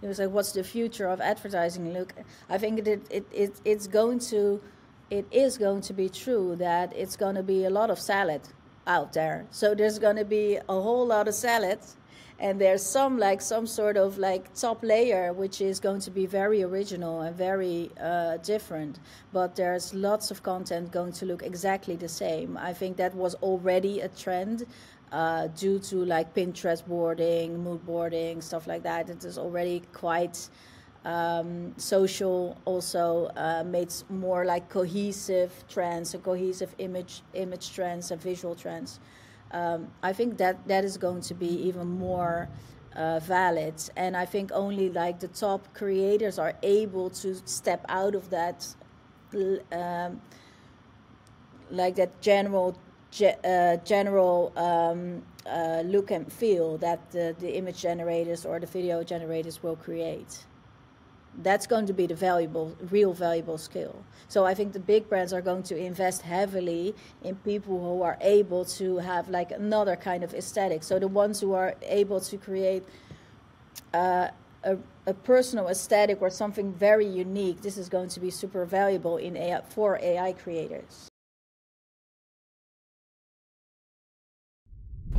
It was like, what's the future of advertising look? I think it is going to be true that it's going to be a lot of salad out there. So there's going to be a whole lot of salad, and there's some sort of top layer which is going to be very original and very different, but there's lots of content going to look exactly the same. I think that was already a trend due to like Pinterest boarding, mood boarding, stuff like that. It is already quite social, also made more like cohesive trends, so cohesive image trends and visual trends. I think that is going to be even more valid, and I think only like the top creators are able to step out of that general look and feel that the image generators or the video generators will create. That's going to be the real valuable skill. So I think the big brands are going to invest heavily in people who are able to have like another kind of aesthetic. So the ones who are able to create a personal aesthetic or something very unique, this is going to be super valuable in AI, for AI creators.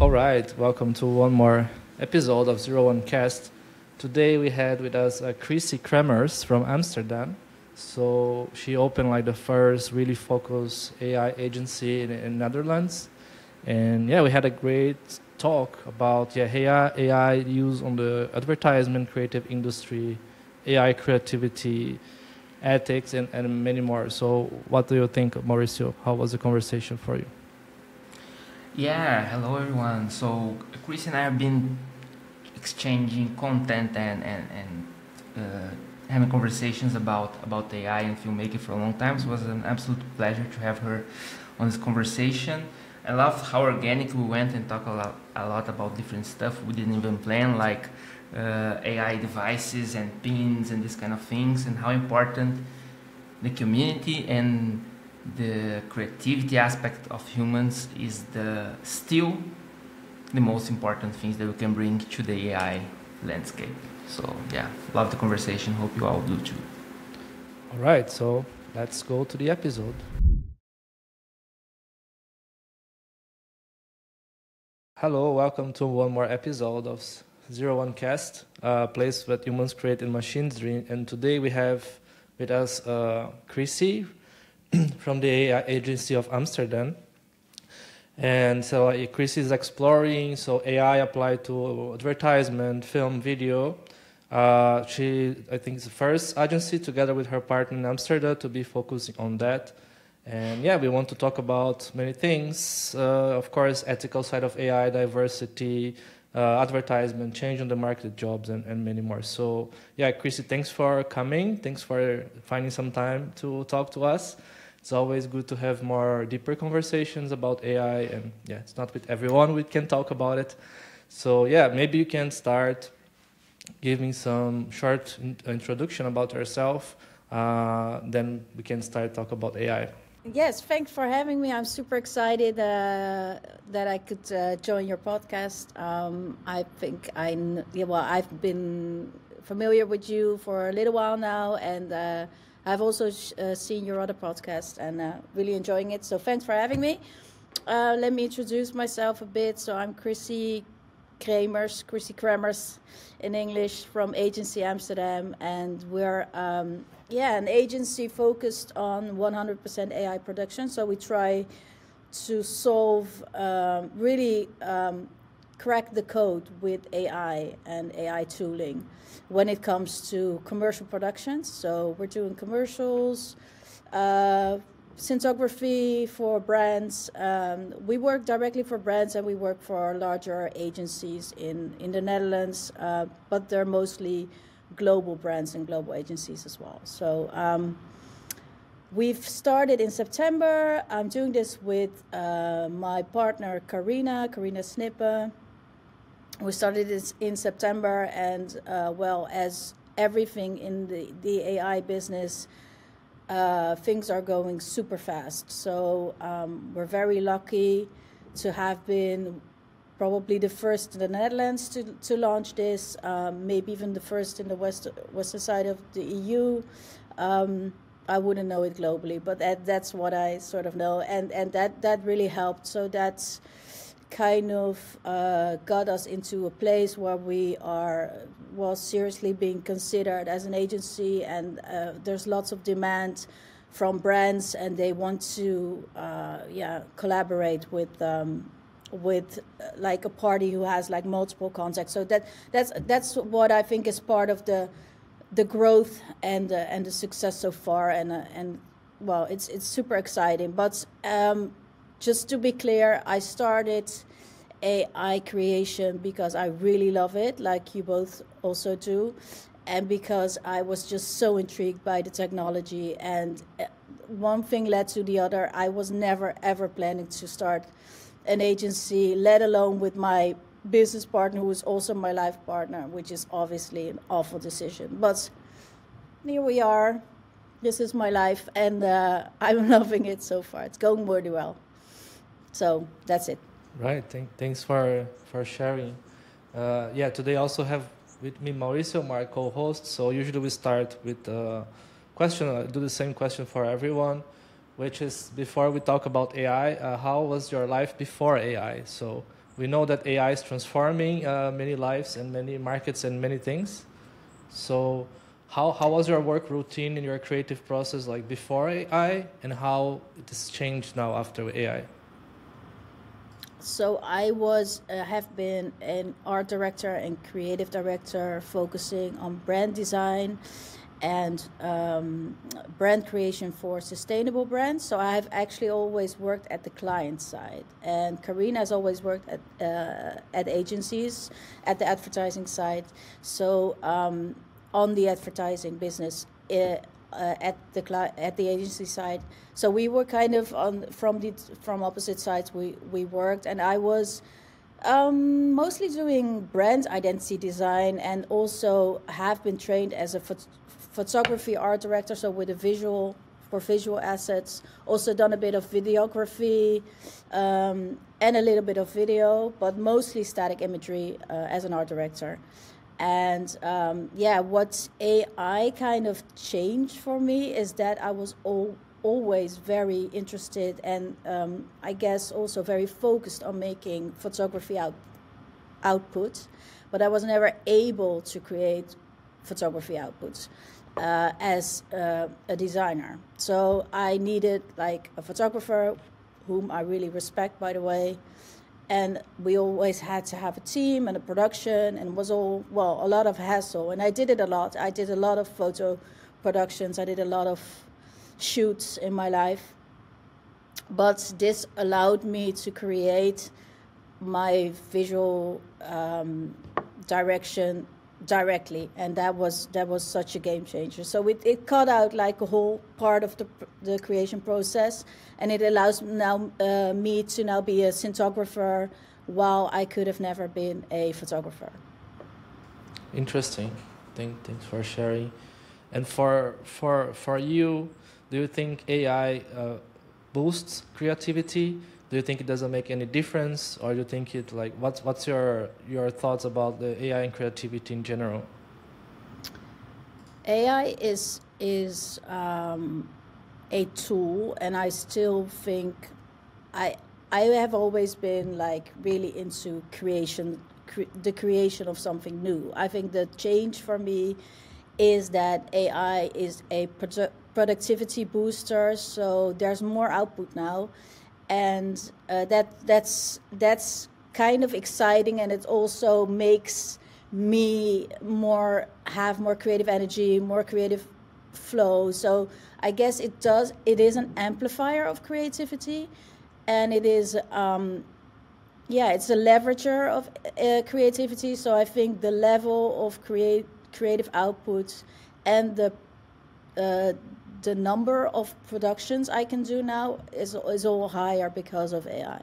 All right, welcome to one more episode of 01 Cast. Today we had with us Chrissie Cremers from Amsterdam. So she opened like the first really focused AI agency in Netherlands. And yeah, we had a great talk about AI use on the advertisement, creative industry, AI creativity, ethics, and many more. So what do you think, Mauricio? How was the conversation for you? Yeah, hello everyone. So Chrissie and I have been exchanging content and having conversations about AI and filmmaking for a long time. So it was an absolute pleasure to have her on this conversation. I loved how organic we went and talked a lot about different stuff we didn't even plan, like AI devices and pins and these kind of things, and how important the community and the creativity aspect of humans is still the most important things that we can bring to the AI landscape. So yeah, love the conversation. Hope you all do too. All right, so let's go to the episode. Hello, welcome to one more episode of 01 Cast, a place that humans create in machines dream. And today we have with us Chrissie from the AI Agency of Amsterdam. And so Chrissie is exploring AI applied to advertisement, film, video. She, I think, is the first agency together with her partner in Amsterdam to be focusing on that. And yeah, we want to talk about many things. Of course, ethical side of AI, diversity, advertisement, change on the market, jobs, and many more. So yeah, Chrissie, thanks for coming. Thanks for finding some time to talk to us. It's always good to have more deeper conversations about AI, and yeah, it's not with everyone we can talk about it. So yeah, maybe you can start giving some short introduction about yourself, then we can start talk about AI. Yes, thanks for having me. I'm super excited that I could join your podcast. I think I've been familiar with you for a little while now, and I've also seen your other podcast and really enjoying it. So thanks for having me. Let me introduce myself a bit. So I'm Chrissie Cremers in English, from Aigency Amsterdam. And we're an agency focused on 100% AI production. So we try to solve, crack the code with AI and AI tooling when it comes to commercial productions. So we're doing commercials, cinematography for brands. We work directly for brands, and we work for larger agencies in the Netherlands, but they're mostly global brands and global agencies as well. So we've started in September. I'm doing this with my partner, Karina Snippe. We started this in September, and as everything in the AI business, things are going super fast. So we're very lucky to have been probably the first in the Netherlands to launch this, maybe even the first in the western side of the EU. I wouldn't know it globally, but that's what I sort of know, and that really helped. So that's kind of got us into a place where we are seriously being considered as an agency, and there's lots of demand from brands, and they want to collaborate with like a party who has like multiple contacts. So that's what I think is part of the growth and the success so far, and well, it's super exciting. But just to be clear, I started AI creation because I really love it, like you both also do, and because I was just so intrigued by the technology, and one thing led to the other. I was never ever planning to start an agency, let alone with my business partner, who is also my life partner, which is obviously an awful decision. But here we are. This is my life, and I'm loving it so far. It's going really well. So that's it. Right. Thanks for sharing. Today I also have with me Mauricio, my co-host. So usually we start with a question. I do the same question for everyone, which is, before we talk about AI, how was your life before AI? So we know that AI is transforming many lives and many markets and many things. So how was your work routine in your creative process like before AI, and how it has changed now after AI? So I have been an art director and creative director focusing on brand design and brand creation for sustainable brands. So I have actually always worked at the client side, and Karina has always worked at agencies, at the advertising side. So on the advertising business at the agency side. So we were kind of on from opposite sides. We worked, and I was mostly doing brand identity design, and also have been trained as a photography art director, so with a visual, for visual assets. Also done a bit of videography and a little bit of video, but mostly static imagery as an art director. And what AI kind of changed for me is that I was always very interested and I guess also very focused on making photography output, but I was never able to create photography outputs as a designer. So I needed like a photographer, whom I really respect, by the way, and we always had to have a team and a production, and it was all, a lot of hassle. And I did it a lot. I did a lot of photo productions. I did a lot of shoots in my life, but this allowed me to create my visual direction directly, and that was such a game changer. So it cut out like a whole part of the creation process, and it allows now me to now be a cinematographer, while I could have never been a photographer. Interesting. Thanks for sharing. And for you, do you think AI boosts creativity? Do you think it doesn't make any difference, or do you think it like what's your thoughts about the AI and creativity in general? AI is a tool, and I still think I have always been like really into creation, the creation of something new. I think the change for me is that AI is a productivity booster, so there's more output now. And that's kind of exciting, and it also makes me have more creative energy, more creative flow. So I guess it is an amplifier of creativity, and it is it's a leverager of creativity. So I think the level of creative output and the number of productions I can do now is all higher because of AI.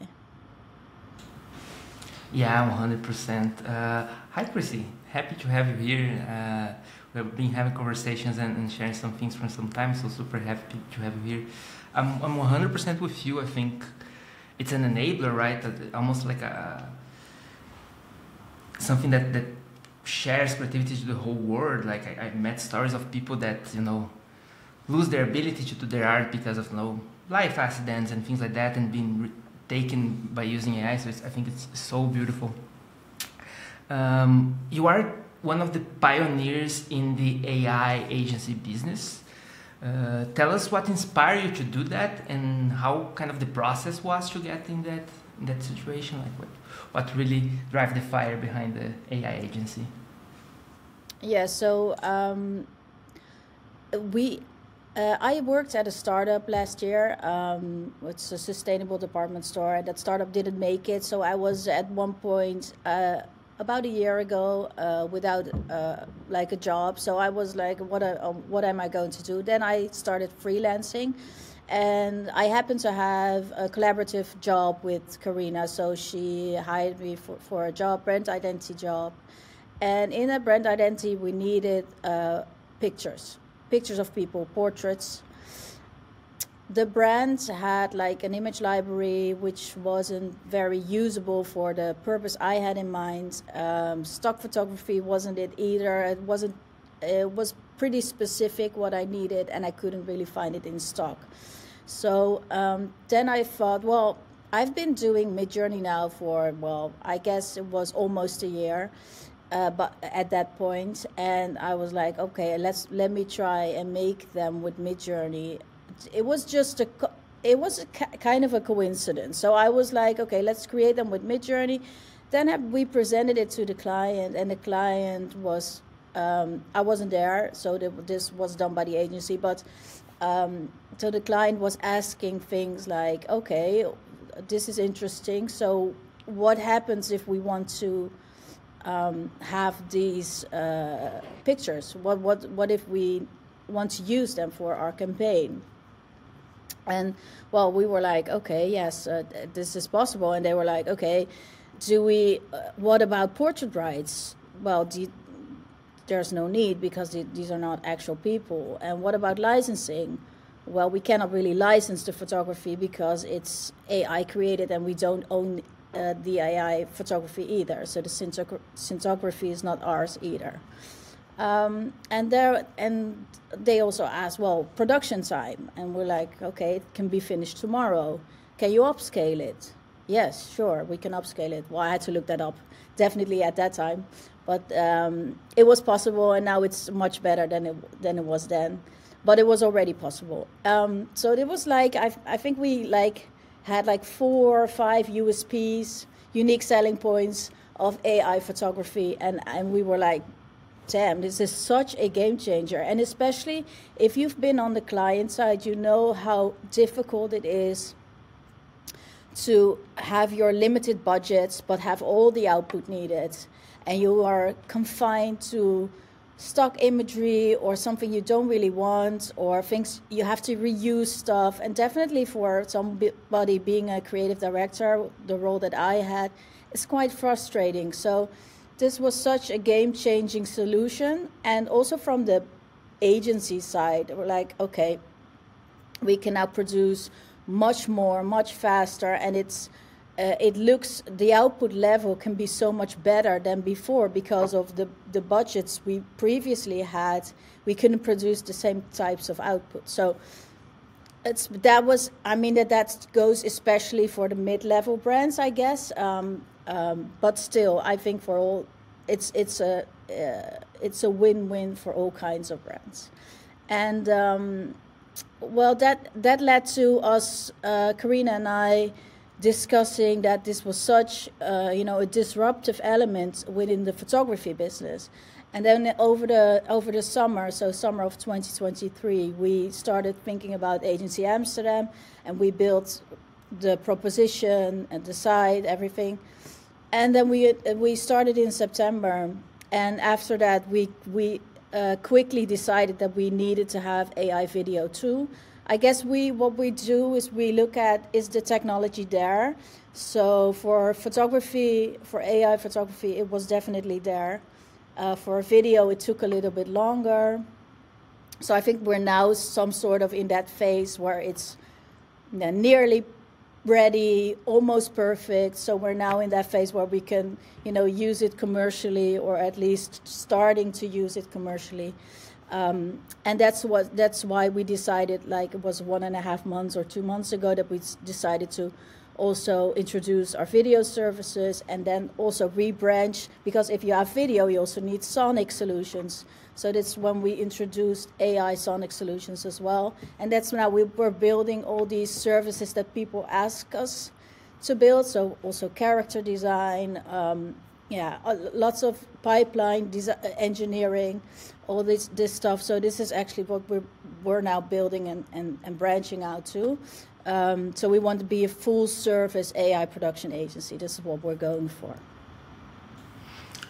Yeah, 100%. Hi, Chrissie. Happy to have you here. We've been having conversations and sharing some things for some time, so super happy to have you here. I'm 100% with you. I think it's an enabler, right? Almost like a something that shares creativity to the whole world. Like I've met stories of people that, you know, lose their ability to do their art because of, you know, life accidents and things like that, and being taken by using AI. So I think it's so beautiful. You are one of the pioneers in the AI agency business. Tell us what inspired you to do that, and how kind of the process was to get in that situation. Like what really drive the fire behind the AI agency? Yeah, so I worked at a startup last year. It's a sustainable department store, and that startup didn't make it. So I was at one point about a year ago without like a job. So I was like, what am I going to do? Then I started freelancing, and I happened to have a collaborative job with Karina. So she hired me for a job, brand identity job, and in a brand identity we needed pictures of people, portraits. The brand had like an image library which wasn't very usable for the purpose I had in mind. Stock photography wasn't it either. It was pretty specific what I needed, and I couldn't really find it in stock. So then I thought, well, I've been doing Midjourney now for, well, I guess it was almost a year. But at that point, and I was like, okay, let me try and make them with Midjourney. It was just kind of a coincidence. So I was like, okay, let's create them with Midjourney. Then we presented it to the client, and the client was I wasn't there, so this was done by the agency. But so the client was asking things like, okay, this is interesting. So what happens if we want to have these pictures? What if we want to use them for our campaign? And well, we were like, okay, yes, this is possible. And they were like, okay, what about portrait rights? Well, there's no need, because these are not actual people. And what about licensing? Well, we cannot really license the photography because it's AI created, and we don't own the AI photography either, so the cinematography is not ours either. And they also asked, well, production time, and we're like, okay, it can be finished tomorrow. Can you upscale it? Yes, sure, we can upscale it. Well, I had to look that up, definitely at that time, but it was possible, and now it's much better than it was then. But it was already possible. So it was like I think we had like 4 or 5 USPs, unique selling points of AI photography. And we were like, damn, this is such a game changer. And especially if you've been on the client side, you know how difficult it is to have your limited budgets, but have all the output needed. And you are confined to stock imagery or something you don't really want, or things you have to reuse stuff. And definitely for somebody being a creative director, the role that I had, is quite frustrating. So this was such a game-changing solution. And also from the agency side, we're like, okay, we can now produce much more, much faster, and it looks, the output level can be so much better than before, because of the budgets we previously had. We couldn't produce the same types of output. So that goes especially for the mid-level brands, I guess. But still, I think for all, it's a win-win for all kinds of brands. And well, that led to us, Karina and I, discussing that this was such a disruptive element within the photography business. And then over the summer, so summer of 2023, we started thinking about Aigency Amsterdam, and we built the proposition and the site, everything. And then we started in September, and after that we quickly decided that we needed to have AI video too. I guess what we do is we look at, is the technology there? So for photography, for AI photography, it was definitely there. For video, it took a little bit longer. So I think we're now some sort of in that phase where it's nearly ready, almost perfect. So we're now in that phase where we can, you know, use it commercially, or at least starting to use it commercially. And that's why we decided, like it was 1.5 months or 2 months ago, that we decided to also introduce our video services and then also rebranch, because if you have video, you also need sonic solutions. So that's when we introduced AI sonic solutions as well. And that's now we're building all these services that people ask us to build. So also character design, yeah, lots of pipeline design, engineering, all this stuff. So this is actually what we're now building and branching out to. So we want to be a full-service AI production agency. This is what we're going for.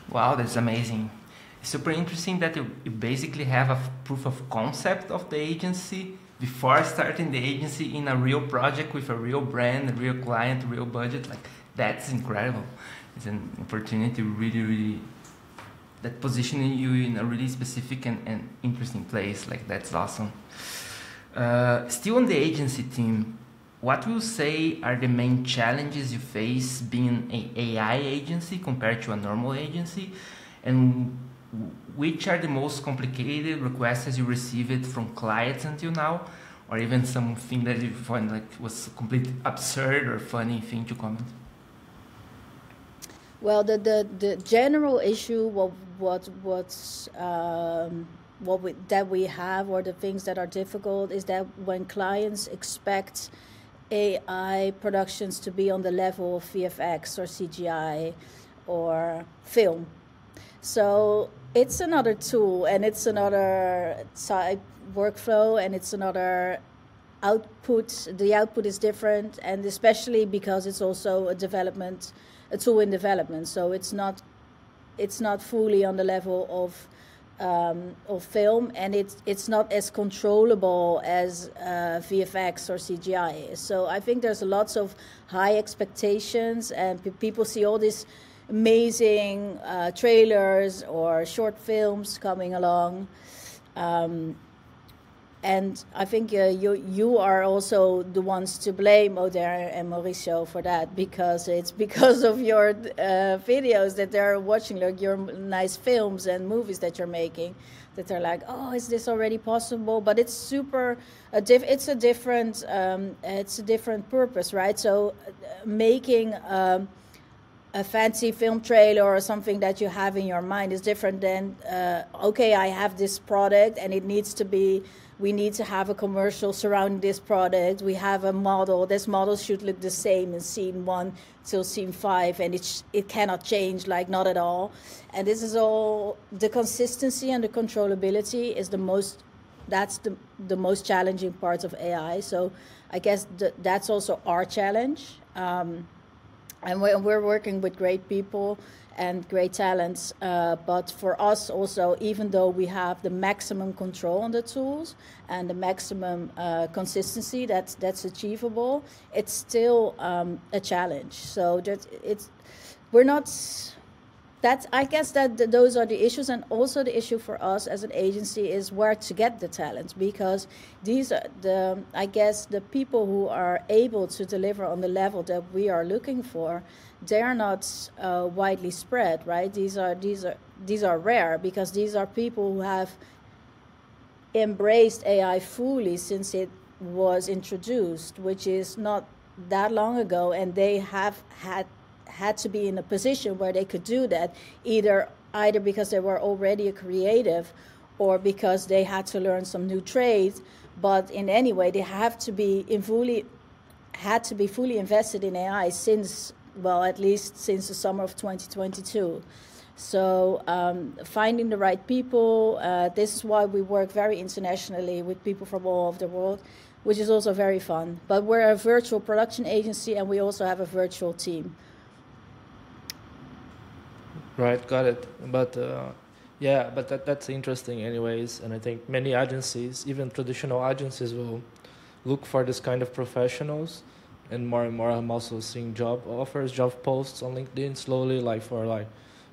Wow, that's amazing. It's super interesting that you basically have a proof of concept of the agency before starting the agency in a real project with a real brand, a real client, real budget. Like, that's incredible. It's an opportunity really, really, that positioning you in a really specific and interesting place. Like, that's awesome. Still on the agency team, what will you say are the main challenges you face being an AI agency compared to a normal agency? And which are the most complicated requests you received from clients until now? Or even something that you find like was completely absurd or funny thing to comment? Well, the general issue, that we have, or the things that are difficult, is that when clients expect AI productions to be on the level of VFX or CGI or film. So it's another tool, and it's another type workflow, and it's another output. The output is different, and especially because it's also a tool in development. So it's not fully on the level of film, and it's not as controllable as VFX or CGI. So I think there's lots of high expectations, and people see all these amazing trailers or short films coming along, and I think you are also the ones to blame, Oder and Mauricio, for that, because it's because of your videos that they're watching, like your nice films and movies that you're making, that they're like, oh, is this already possible? But it's super, it's a different purpose, right? So making a fancy film trailer or something that you have in your mind is different than, okay, I have this product and it needs to be, we need to have a commercial surrounding this product. We have a model. This model should look the same in scene 1 till scene 5, and it cannot change, like not at all. And this is all, the consistency and the controllability is the most, that's the most challenging parts of AI. So I guess that's also our challenge. And we're working with great people and great talents, but for us also, even though we have the maximum control on the tools and the maximum consistency that's achievable, it's still a challenge. So I guess that those are the issues, and also the issue for us as an agency is where to get the talent, because these are the people who are able to deliver on the level that we are looking for. They're not widely spread, right? These are rare, because these are people who have embraced AI fully since it was introduced, which is not that long ago, and they have had to be in a position where they could do that, either because they were already a creative, or because they had to learn some new trades. But in any way, they have to be fully invested in AI since, well, at least since the summer of 2022. So finding the right people, this is why we work very internationally with people from all over the world, which is also very fun. But we're a virtual production agency, and we also have a virtual team. Right, got it. But yeah, but that's interesting anyways. And I think many agencies, even traditional agencies, will look for this kind of professionals. And more I'm also seeing job offers, job posts on LinkedIn slowly, like for like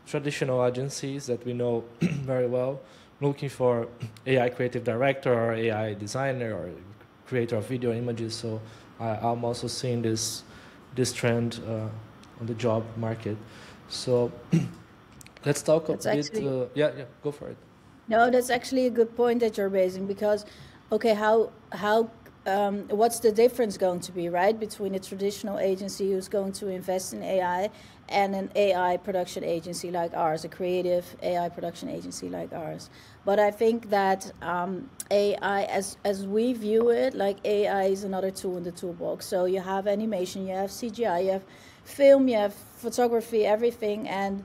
traditional agencies that we know very well, looking for AI creative director or AI designer or creator of video images. So I'm also seeing this this trend on the job market. So let's talk a bit. Yeah, go for it. No, that's actually a good point that you're raising, because okay, what's the difference going to be, right, between a traditional agency who's going to invest in AI and an AI production agency like ours, a creative AI production agency like ours? But I think that AI, as we view it, like AI is another tool in the toolbox. So you have animation, you have CGI, you have film, you have photography, everything, and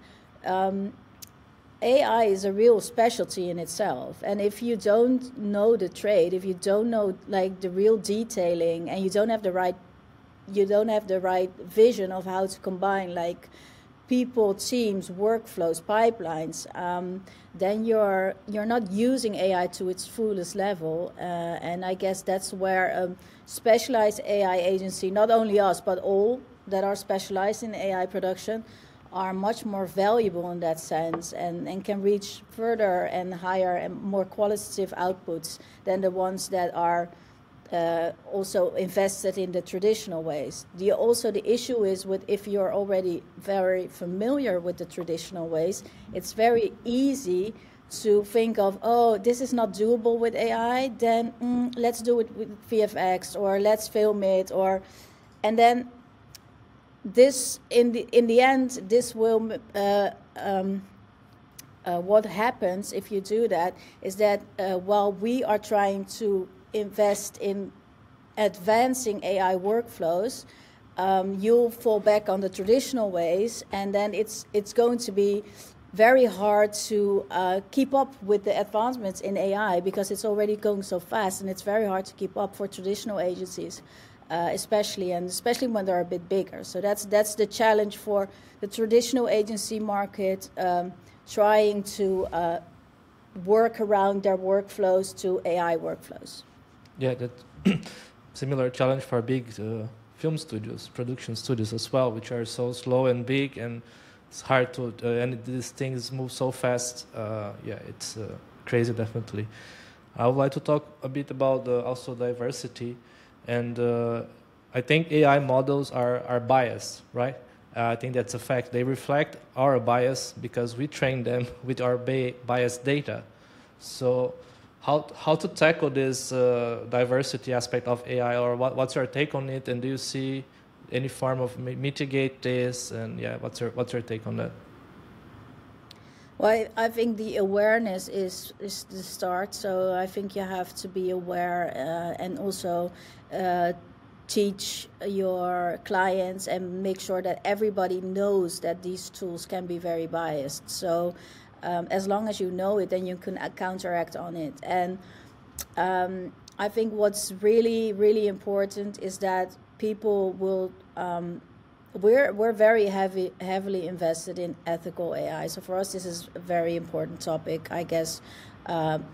AI is a real specialty in itself. And if you don't know the trade, if you don't know like the real detailing, and you don't have the right vision of how to combine like people, teams, workflows, pipelines, then you're not using AI to its fullest level. And I guess that's where a specialized AI agency, not only us, but all that are specialized in AI production, are much more valuable in that sense, and can reach further and higher and more qualitative outputs than the ones that are also invested in the traditional ways. The issue is with, if you're already very familiar with the traditional ways, it's very easy to think of, oh, this is not doable with AI, then let's do it with VFX, or let's film it, or, and then this in the end, this will what happens if you do that is that while we are trying to invest in advancing AI workflows, you'll fall back on the traditional ways, and then it's going to be very hard to keep up with the advancements in AI, because it's already going so fast, and it's very hard to keep up for traditional agencies. Especially when they're a bit bigger. So that's the challenge for the traditional agency market, trying to work around their workflows to AI workflows. Yeah, that similar challenge for big film studios, production studios as well, which are so slow and big, and it's hard to and these things move so fast. Yeah, it's crazy, definitely. I would like to talk a bit about also diversity. And I think AI models are biased, right? I think that's a fact. They reflect our bias because we train them with our biased data. So how to tackle this diversity aspect of AI, or what's your take on it? And do you see any form of mitigate this? And yeah, what's your take on that? Well, I think the awareness is the start. So I think you have to be aware and also teach your clients and make sure that everybody knows that these tools can be very biased. So as long as you know it, then you can counteract on it. And I think what's really, really important is that people will... We're very heavily invested in ethical AI, so for us this is a very important topic. I guess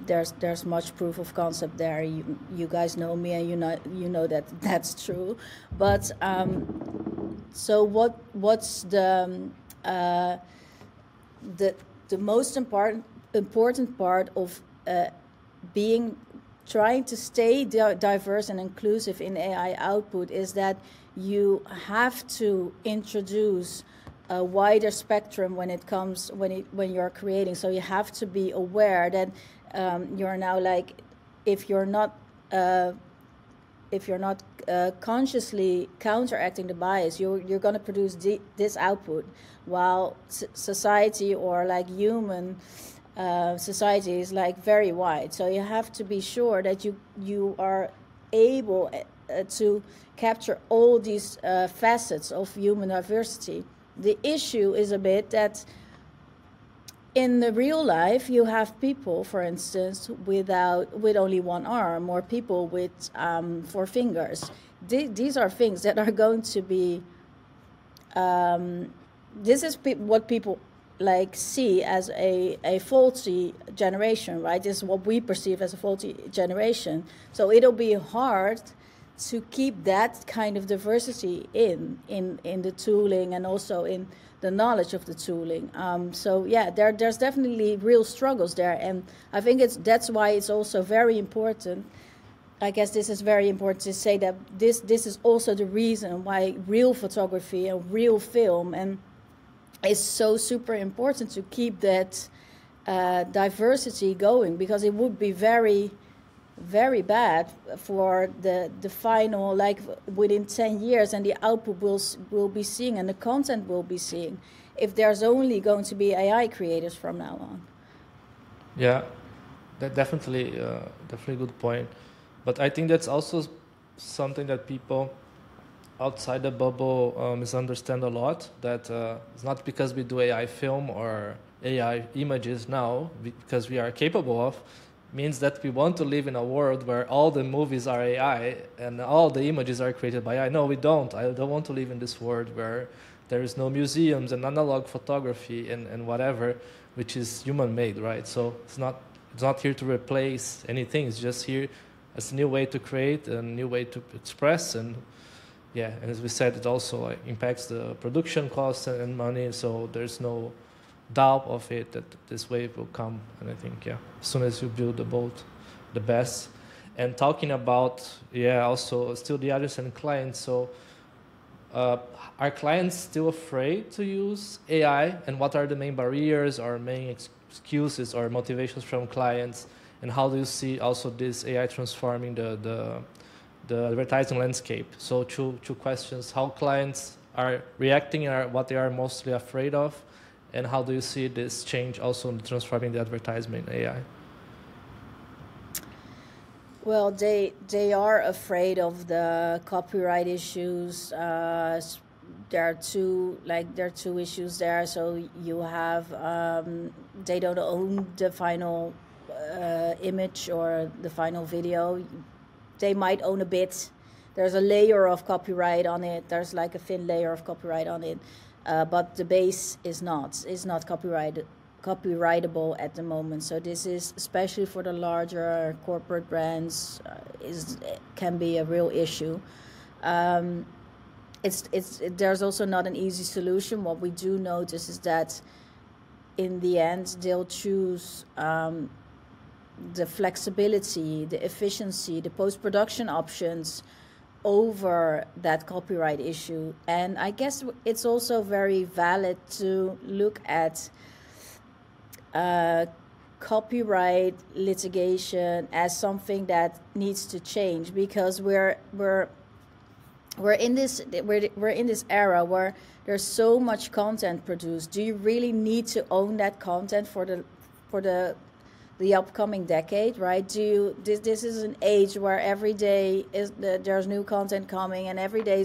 there's much proof of concept there. You guys know me, and you know that that's true. But so what's the most important part of trying to stay diverse and inclusive in AI output is that you have to introduce a wider spectrum when you're creating. So you have to be aware that you're now, like, if you're not consciously counteracting the bias, you're going to produce this output, while society or like human society is like very wide. So you have to be sure that you are able to capture all these facets of human diversity. The issue is a bit that in the real life you have people, for instance, with only one arm, or people with 4 fingers. These are things that are going to be this is what people like see as a faulty generation, right? This is what we perceive as a faulty generation. So it'll be hard to keep that kind of diversity in the tooling, and also in the knowledge of the tooling. So yeah, there's definitely real struggles there, and I think that's why it's also very important I guess this is very important to say that this is also the reason why real photography and real film and is so super important to keep that diversity going, because it would be very, very bad for the final, like within 10 years, and the output will be seeing and the content will be seeing if there's only going to be AI creators from now on. Yeah, that definitely good point. But I think that's also something that people outside the bubble misunderstand a lot, that it's not because we do AI film or AI images now, because we are capable of, means that we want to live in a world where all the movies are AI and all the images are created by AI. No, we don't. I don't want to live in this world where there is no museums and analog photography and whatever, which is human-made, right? So it's not here to replace anything. It's just here as a new way to create, a new way to express, and yeah, and as we said, it also impacts the production costs and money, so there's no doubt of it that this wave will come. And I think, yeah, as soon as you build the boat, the best. And talking about, yeah, also still the artists and clients, so are clients still afraid to use AI? And what are the main barriers or main excuses or motivations from clients? And how do you see also this AI transforming the advertising landscape? So two questions: how clients are reacting and what they are mostly afraid of, and how do you see this change also transforming the advertisement in AI? Well, they are afraid of the copyright issues. There are two issues there. So you have they don't own the final image or the final video. They might own a bit. There's a layer of copyright on it. There's like a thin layer of copyright on it, but the base is not copyrightable at the moment. So this is, especially for the larger corporate brands, can be a real issue. There's also not an easy solution. What we do notice is that in the end they'll choose the flexibility, the efficiency, the post-production options over that copyright issue. And I guess it's also very valid to look at copyright litigation as something that needs to change, because we're in this era where there's so much content produced. Do you really need to own that content for the upcoming decade, right? This is an age where every day there's new content coming, and every day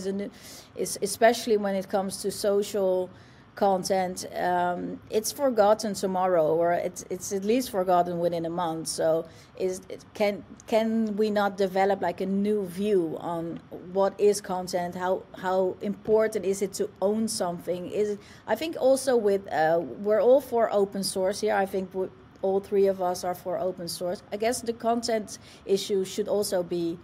is especially when it comes to social content, it's forgotten tomorrow, or it's at least forgotten within a month. So can we not develop like a new view on what is content? How important is it to own something? I think also with we're all for open source here. I think all three of us are for open source. I guess the content issue should also be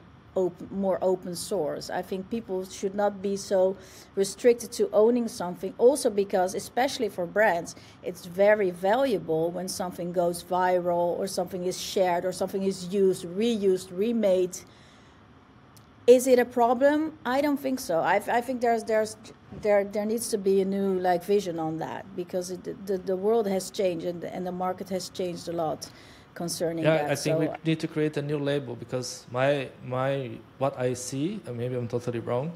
more open source. I think people should not be so restricted to owning something, also because, especially for brands, it's very valuable when something goes viral or something is shared or something is used, reused, remade. Is it a problem? I don't think so. I think there needs to be a new vision on that, because the world has changed and the market has changed a lot concerning that. Yeah, I think we need to create a new label, because my what I see, and maybe I'm totally wrong,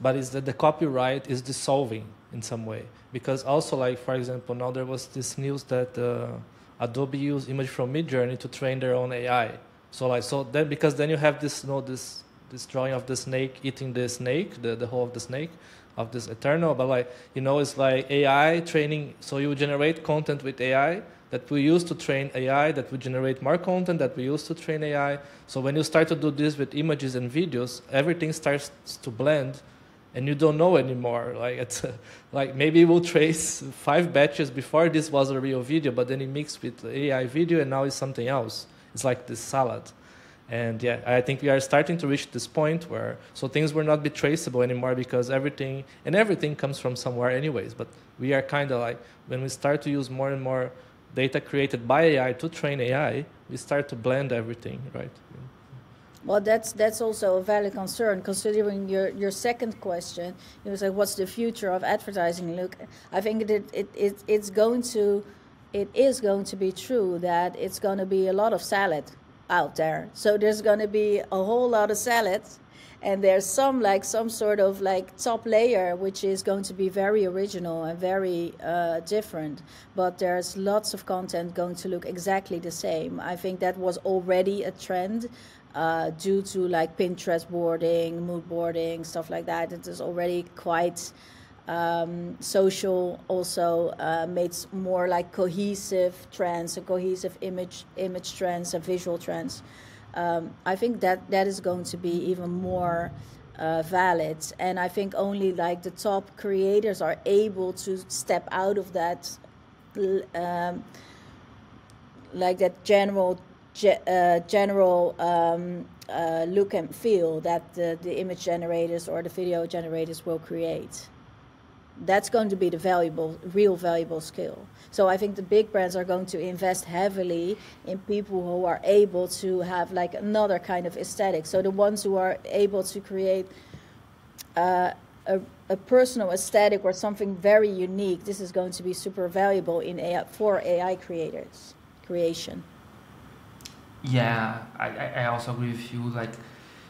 but is that the copyright is dissolving in some way, because also for example, now there was this news that Adobe used image from Midjourney to train their own AI. So then, because then you have this this drawing of the snake eating the snake, the whole of the snake, of this eternal, but it's AI training. So you generate content with AI that we use to train AI, that we generate more content that we use to train AI. So when you start to do this with images and videos, everything starts to blend, and you don't know anymore. It's maybe we'll trace 5 batches before this was a real video, but then it mixed with AI video, and now it's something else. It's like this salad. And yeah, I think we are starting to reach this point where things will not be traceable anymore, because everything comes from somewhere anyways. But we are kind of when we start to use more and more data created by AI to train AI, we start to blend everything, right? Well, that's also a valid concern, considering your second question. It was like, what's the future of advertising look? I think it is going to be true that it's going to be a lot of salad out there. So there's going to be a whole lot of salad, and there's some sort of top layer which is going to be very original and very different, but there's lots of content going to look exactly the same. I think that was already a trend due to like Pinterest boarding, mood boarding, stuff like that. It is already quite social, also made more like cohesive trends and cohesive image trends and visual trends. I think that is going to be even more valid, and I think only like the top creators are able to step out of that general look and feel that the image generators or the video generators will create. That's going to be the real valuable skill. So I think the big brands are going to invest heavily in people who are able to have like another kind of aesthetic. So the ones who are able to create a personal aesthetic or something very unique, this is going to be super valuable in AI, for AI creation. Yeah, I also agree with you. Like,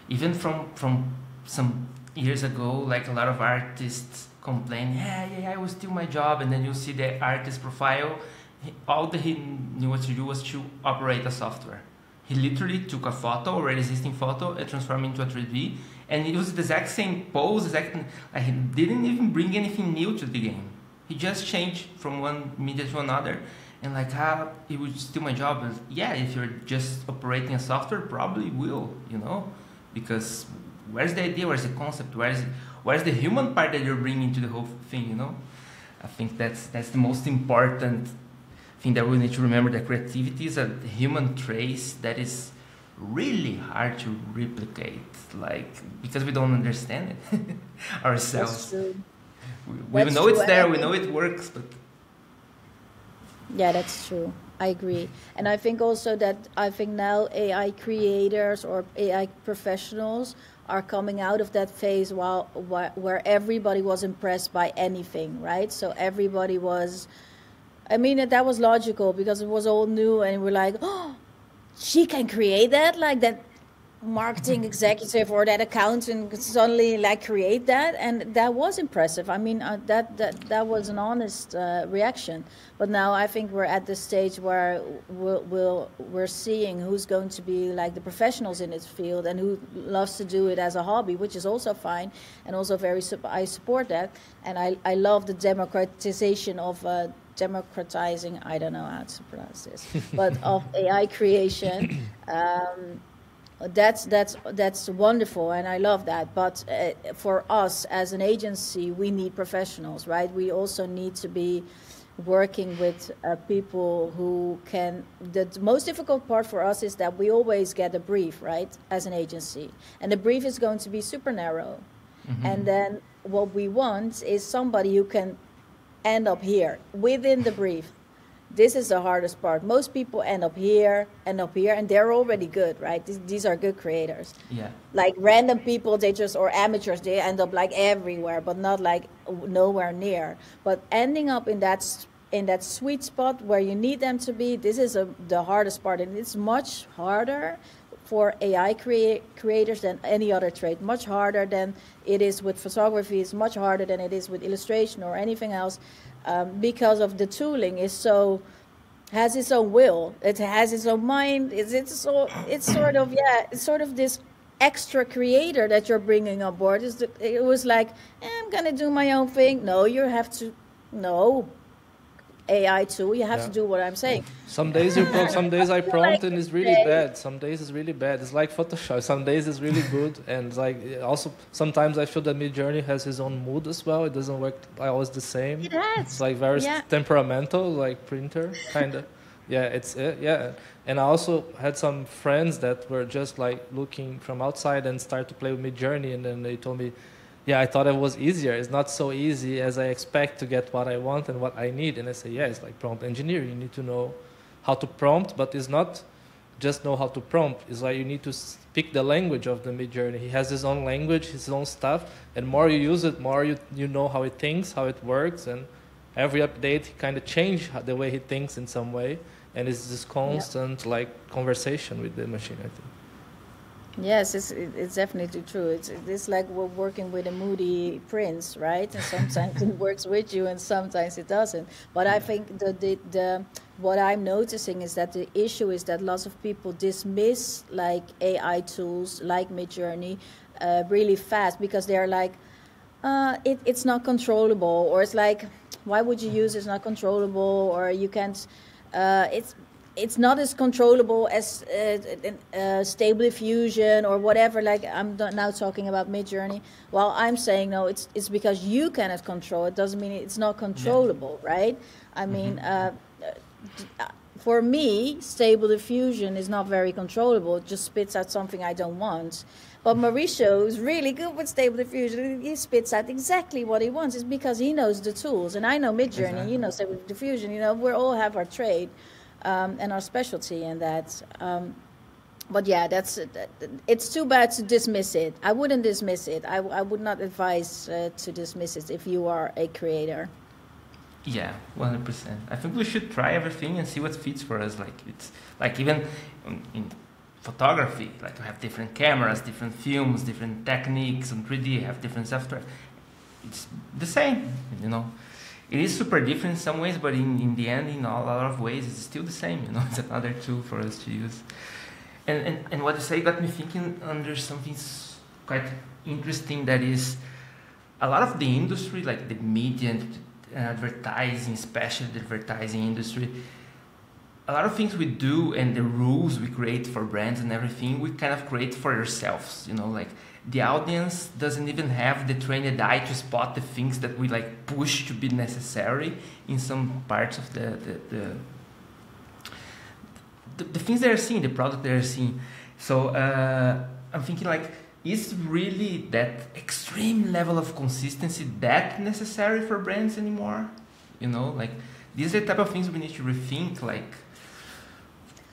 even from some years ago, like a lot of artists complain, I will steal my job, and then you see the artist profile. All that he knew what to do was to operate a software. He literally took a photo, or an existing photo, and transformed it into a 3D, and he used the exact same pose, like he didn't even bring anything new to the game. He just changed from one media to another, and he would steal my job. And yeah, if you're just operating a software, probably will, because where's the idea, where's the concept, where's the human part that you're bringing to the whole thing, I think that's the most important thing that we need to remember, that creativity is a human trace that is really hard to replicate, because we don't understand it ourselves. We know it's there, we know it works, but... Yeah, that's true. I agree. And I think also that now AI creators or AI professionals are coming out of that phase where everybody was impressed by anything, right? So everybody was, that was logical because it was all new, and we're like, oh, she can create that? Like that marketing executive or that accountant could suddenly create that? And that was impressive. That was an honest reaction. But now I think we're at the stage where we're seeing who's going to be the professionals in this field and who loves to do it as a hobby, which is also fine, and also I support that, and I love the democratization of democratizing, I don't know how to pronounce this, but of AI creation. That's wonderful, and I love that. But for us as an agency, we need professionals, right? We also need to be working with people who can. The most difficult part for us is that we always get a brief, right, as an agency, and the brief is going to be super narrow. Mm-hmm. And then what we want is somebody who can end up here within the brief. This is the hardest part. Most people end up here, and they're already good, right? These are good creators. Yeah. Like random people, or amateurs, they end up everywhere, but not nowhere near. But ending up in that sweet spot where you need them to be, this is the hardest part, and it's much harder for AI creators than any other trade, much harder than it is with photography, it's much harder than it is with illustration or anything else, because of the tooling has its own will, it has its own mind, it's sort of this extra creator that you're bringing on board. It was I'm gonna do my own thing. No, you have to, no. AI too. You have to do what I'm saying. Some days you prompt, some days I prompt, and it's really bad. Some days it's really bad. It's like Photoshop. Some days it's really good, and also sometimes I feel that Midjourney has his own mood as well. It doesn't work always the same. It has. It's very temperamental, printer kind of. Yeah, it's it. Yeah, and I also had some friends that were just looking from outside and start to play with Midjourney, and then they told me, yeah, I thought it was easier. It's not so easy as I expect to get what I want and what I need. And I say, yeah, it's prompt engineering. You need to know how to prompt, but it's not just know how to prompt. It's like you need to speak the language of the Midjourney. He has his own language, his own stuff, and more you use it, more you know how it thinks, how it works, and every update he kind of changes the way he thinks in some way, and it's this constant like conversation with the machine, I think. Yes, it's definitely true. It's like we're working with a moody prince, right? And sometimes it works with you and sometimes it doesn't. But I think the what I'm noticing is that the issue is that lots of people dismiss like AI tools like Midjourney really fast because they're like, it's not controllable, or it's like, why would you use it's not controllable, or you can't, it's not as controllable as Stable Diffusion or whatever. Like I'm now talking about Midjourney. Well, I'm saying no. It's because you cannot control it. Doesn't mean it's not controllable, right? I mean, for me, Stable Diffusion is not very controllable. It just spits out something I don't want. But Mauricio is really good with Stable Diffusion. He spits out exactly what he wants. It's because he knows the tools, and I know Midjourney. Exactly. You know Stable Diffusion. You know we all have our trade. And our specialty in that. But yeah, it's too bad to dismiss it. I wouldn't dismiss it. I would not advise to dismiss it if you are a creator. Yeah, 100%. I think we should try everything and see what fits for us. Like it's like even in photography, like you have different cameras, different films, different techniques, and 3D you have different software. It's the same, you know. It is super different in some ways, but in the end, in a lot of ways, it's still the same, you know, it's another tool for us to use. And what you say got me thinking under something quite interesting, that is a lot of the industry, like the media and advertising, especially the advertising industry, a lot of things we do and the rules we create for brands and everything, we kind of create for ourselves, you know, like the audience doesn't even have the trained eye to spot the things that we like push to be necessary in some parts of the things they are seeing, the product they are seeing. So I'm thinking like, is really that extreme level of consistency that necessary for brands anymore? You know, like these are the type of things we need to rethink, like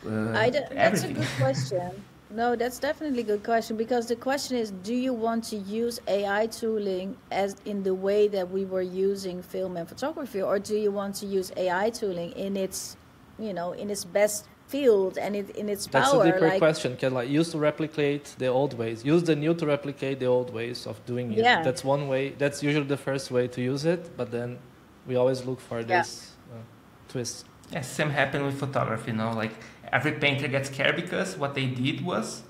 that's a good question. No, that's definitely a good question, because the question is, do you want to use AI tooling as in the way that we were using film and photography, or do you want to use AI tooling in its, you know, in its best field and in its power? That's a deeper question. Can like use to replicate the old ways, use the new to replicate the old ways of doing it. Yeah. That's one way. That's usually the first way to use it, but then we always look for this twist. Yeah, same happened with photography, you know, like every painter gets scared because what they did was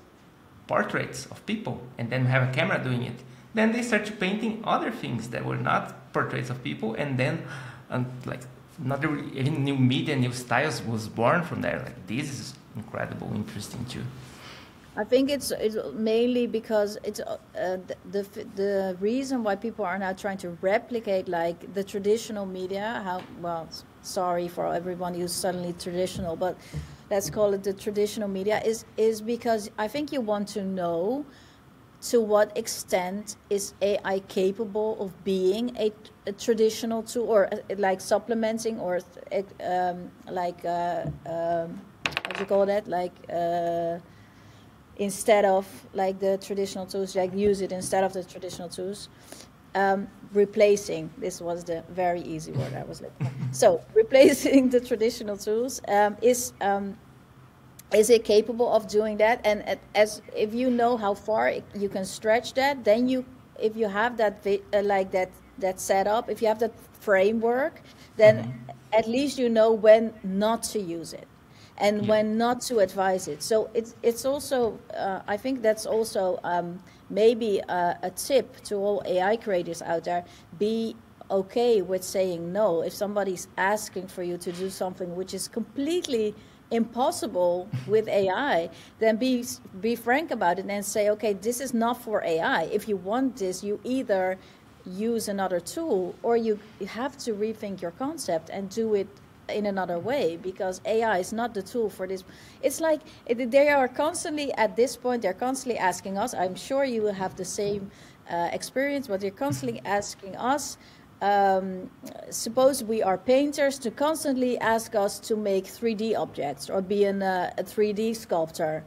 portraits of people and then have a camera doing it. Then they start painting other things that were not portraits of people, and then like another even new media, new styles was born from there. Like this is incredible, interesting too. I think it's mainly because it's the reason why people are now trying to replicate like the traditional media. How well, sorry for everyone who's suddenly traditional, but let's call it the traditional media is because I think you want to know to what extent is AI capable of being a traditional tool, or like supplementing, or what do you call that, like. Instead of like the traditional tools, like use it instead of the traditional tools, replacing, this was the very easy word I was looking for. So replacing the traditional tools, is it capable of doing that? And as if you know how far you can stretch that, then you, if you have that like that setup, if you have that framework, then at least you know when not to use it. And when not to advise it. So it's also, I think that's also maybe a tip to all AI creators out there. Be okay with saying no. If somebody's asking for you to do something which is completely impossible with AI, then be frank about it and say, okay, this is not for AI. If you want this, you either use another tool or you have to rethink your concept and do it in another way, because AI is not the tool for this. It's like they are constantly, at this point, they're constantly asking us, I'm sure you will have the same experience, but they're constantly asking us suppose we are painters, to constantly ask us to make 3D objects or be a 3D sculptor.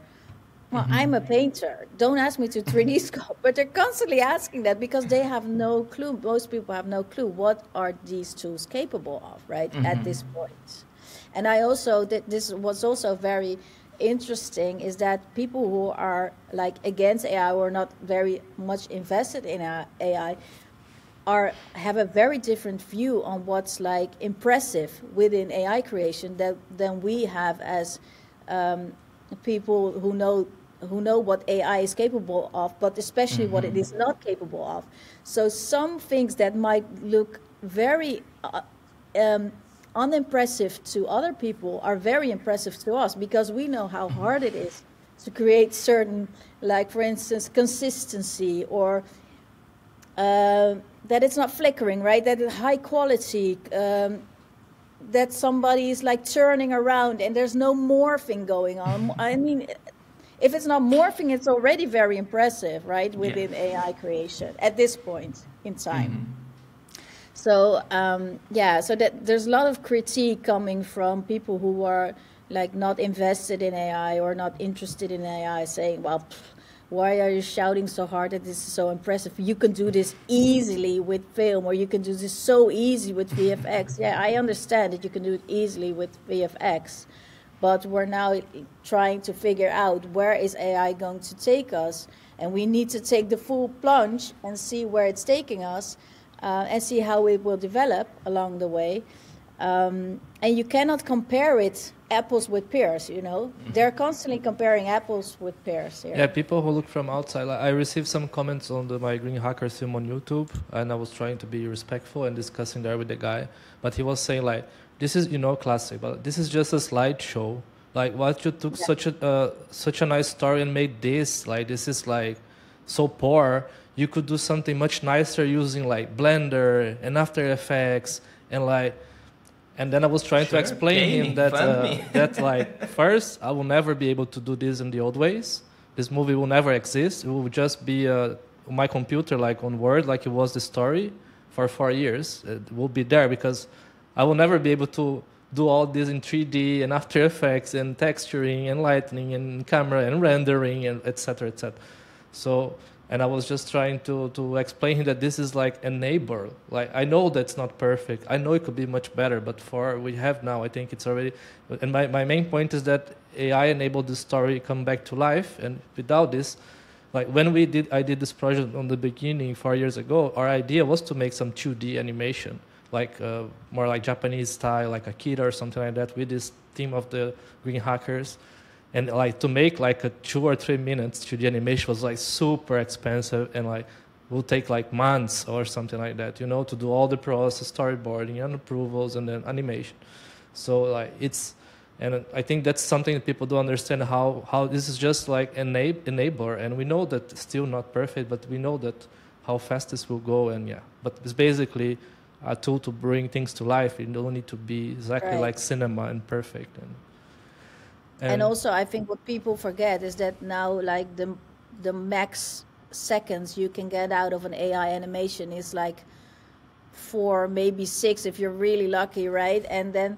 Well, mm-hmm. I'm a painter. Don't ask me to 3D sculpt. But they're constantly asking that because they have no clue. Most people have no clue what are these tools capable of, right, mm-hmm. at this point. And I also, this was also very interesting, is that people who are like against AI or not very much invested in AI have a very different view on what's like impressive within AI creation than we have as people who know what AI is capable of, but especially mm-hmm. what it is not capable of. So some things that might look very unimpressive to other people are very impressive to us, because we know how hard it is to create certain, like for instance, consistency, or that it's not flickering, right? That it's high quality, that somebody is like turning around and there's no morphing going on. I mean, if it's not morphing, it's already very impressive, right? Within AI creation at this point in time. Mm-hmm. So, yeah, so that there's a lot of critique coming from people who are like not invested in AI or not interested in AI, saying, well, why are you shouting so hard that this is so impressive? You can do this easily with film, or you can do this so easy with VFX. Yeah, I understand that you can do it easily with VFX, but we're now trying to figure out where is AI going to take us, and we need to take the full plunge and see where it's taking us. And see how it will develop along the way. And you cannot compare it apples with pears, you know. Mm-hmm. They're constantly comparing apples with pears here. Yeah, people who look from outside. I received some comments on my Green Hacker stream on YouTube, and I was trying to be respectful and discussing there with the guy. But he was saying, like, this is, you know, classic, but this is just a slideshow. Like, what you took such a nice story and made this, like, this is, like, so poor. You could do something much nicer using like Blender and After Effects, and like, and then I was trying to explain him that that like, first, I will never be able to do this in the old ways. This movie will never exist. It will just be my computer, like on Word, like it was the story for 4 years. It will be there because I will never be able to do all this in 3D and After Effects and texturing and lighting and camera and rendering and etc. etc. So. And I was just trying to explain that this is like a neighbor. Like, I know that's not perfect. I know it could be much better, but for we have now, I think it's already. And my main point is that AI enabled the story come back to life. And without this, like when I did this project on the beginning 4 years ago, our idea was to make some 2D animation, like more like Japanese style, like Akira or something like that, with this team of the Green Hackers. And like to make like a 2 or 3 minutes 2D animation was like super expensive and like will take like months or something like that, you know, to do all the process, storyboarding and approvals and then animation. So like it's, and I think that's something that people don't understand how this is just like an enabler, and we know that it's still not perfect, but we know that how fast this will go, and yeah, but it's basically a tool to bring things to life. It don't need to be exactly like cinema and perfect. And also, I think what people forget is that now, like the max seconds you can get out of an AI animation is like 4, maybe 6, if you're really lucky, right? And then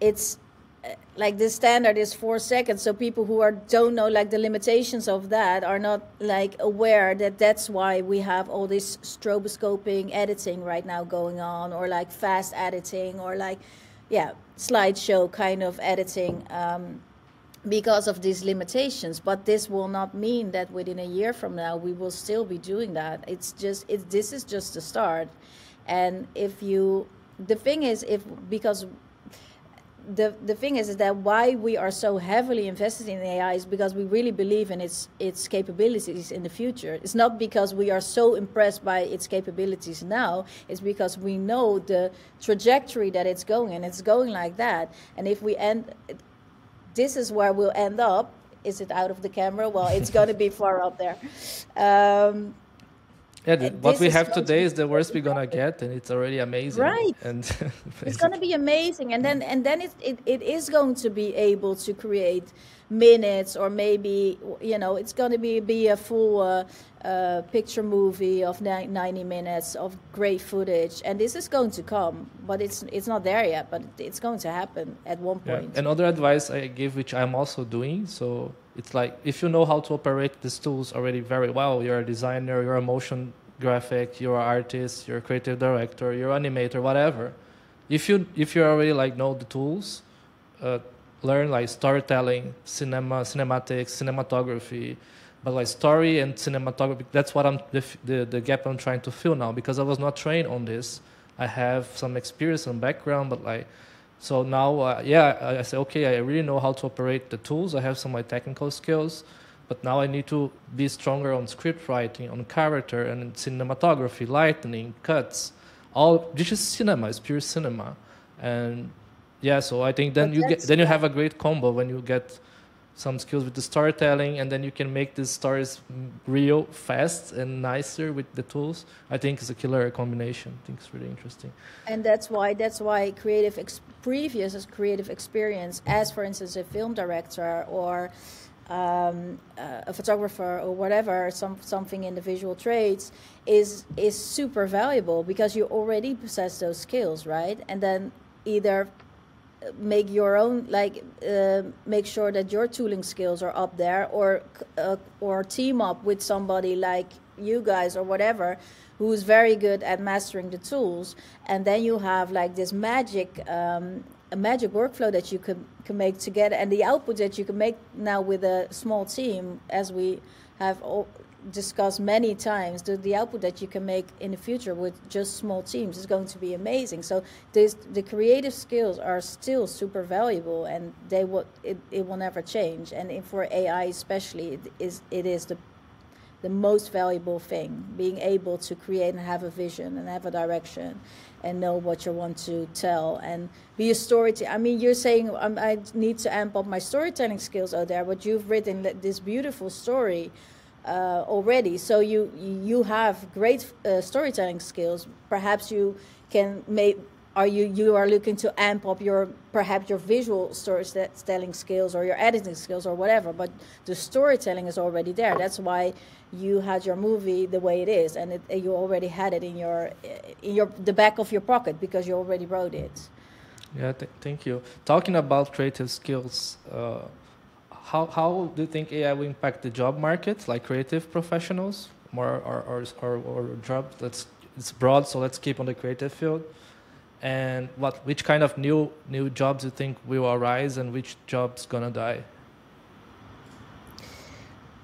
it's like the standard is 4 seconds. So people who don't know like the limitations of that are not like aware that that's why we have all this stroboscoping editing right now going on, or like fast editing, or like slideshow kind of editing, because of these limitations. But this will not mean that within a year from now we will still be doing that. It's just this is just the start. And the thing is that why we are so heavily invested in AI is because we really believe in its capabilities in the future. It's not because we are so impressed by its capabilities now. It's because we know the trajectory that it's going, and it's going like that. And if we end, this is where we'll end up. Is it out of the camera? Well, it's going to be far up there. Yeah, what we have today is the worst we're gonna get, and it's already amazing. Right, and it's gonna be amazing, and then it is going to be able to create minutes, or maybe, you know, it's gonna be a full picture movie of 90 minutes of great footage, and this is going to come, but it's not there yet, but it's going to happen at one point. Yeah. Another advice I give, which I'm also doing, so. It's like, if you know how to operate these tools already very well, you're a designer, you're a motion graphic, you're an artist, you're a creative director, you're an animator, whatever. If you already like know the tools, learn like storytelling, cinematography, but like story and cinematography, that's what the gap I'm trying to fill now, because I was not trained on this. I have some experience and background, but like. So now, I say, okay, I really know how to operate the tools. I have some of my technical skills, but now I need to be stronger on script writing, on character, and cinematography, lightning, cuts. All this is cinema. It's pure cinema, and yeah. So I think then you have a great combo when you get some skills with the storytelling, and then you can make these stories real fast and nicer with the tools. I think it's a killer combination. I think it's really interesting. And that's why creative previous creative experience, as for instance a film director or a photographer or whatever, something in the visual trades, is super valuable, because you already possess those skills, right? And then either make your own, make sure that your tooling skills are up there, or team up with somebody like you guys or whatever, who's very good at mastering the tools, and then you have like this magic workflow that you can make together, and the output that you can make now with a small team, as we have discussed many times, the output that you can make in the future with just small teams is going to be amazing. So the creative skills are still super valuable, and it will never change. And for AI especially, it is the most valuable thing, being able to create and have a vision and have a direction and know what you want to tell and be a storyteller. I mean, you're saying I need to amp up my storytelling skills out there, but you've written this beautiful story already, so you have great storytelling skills. Perhaps you can make, you are looking to amp up perhaps your visual storytelling skills or your editing skills or whatever, but the storytelling is already there. That's why you had your movie the way it is, and you already had it in the back of your pocket, because you already wrote it. Yeah, thank you. Talking about creative skills. How do you think AI will impact the job market, like creative professionals, more or jobs? It's broad, so let's keep on the creative field. And which kind of new jobs you think will arise, and which jobs gonna die?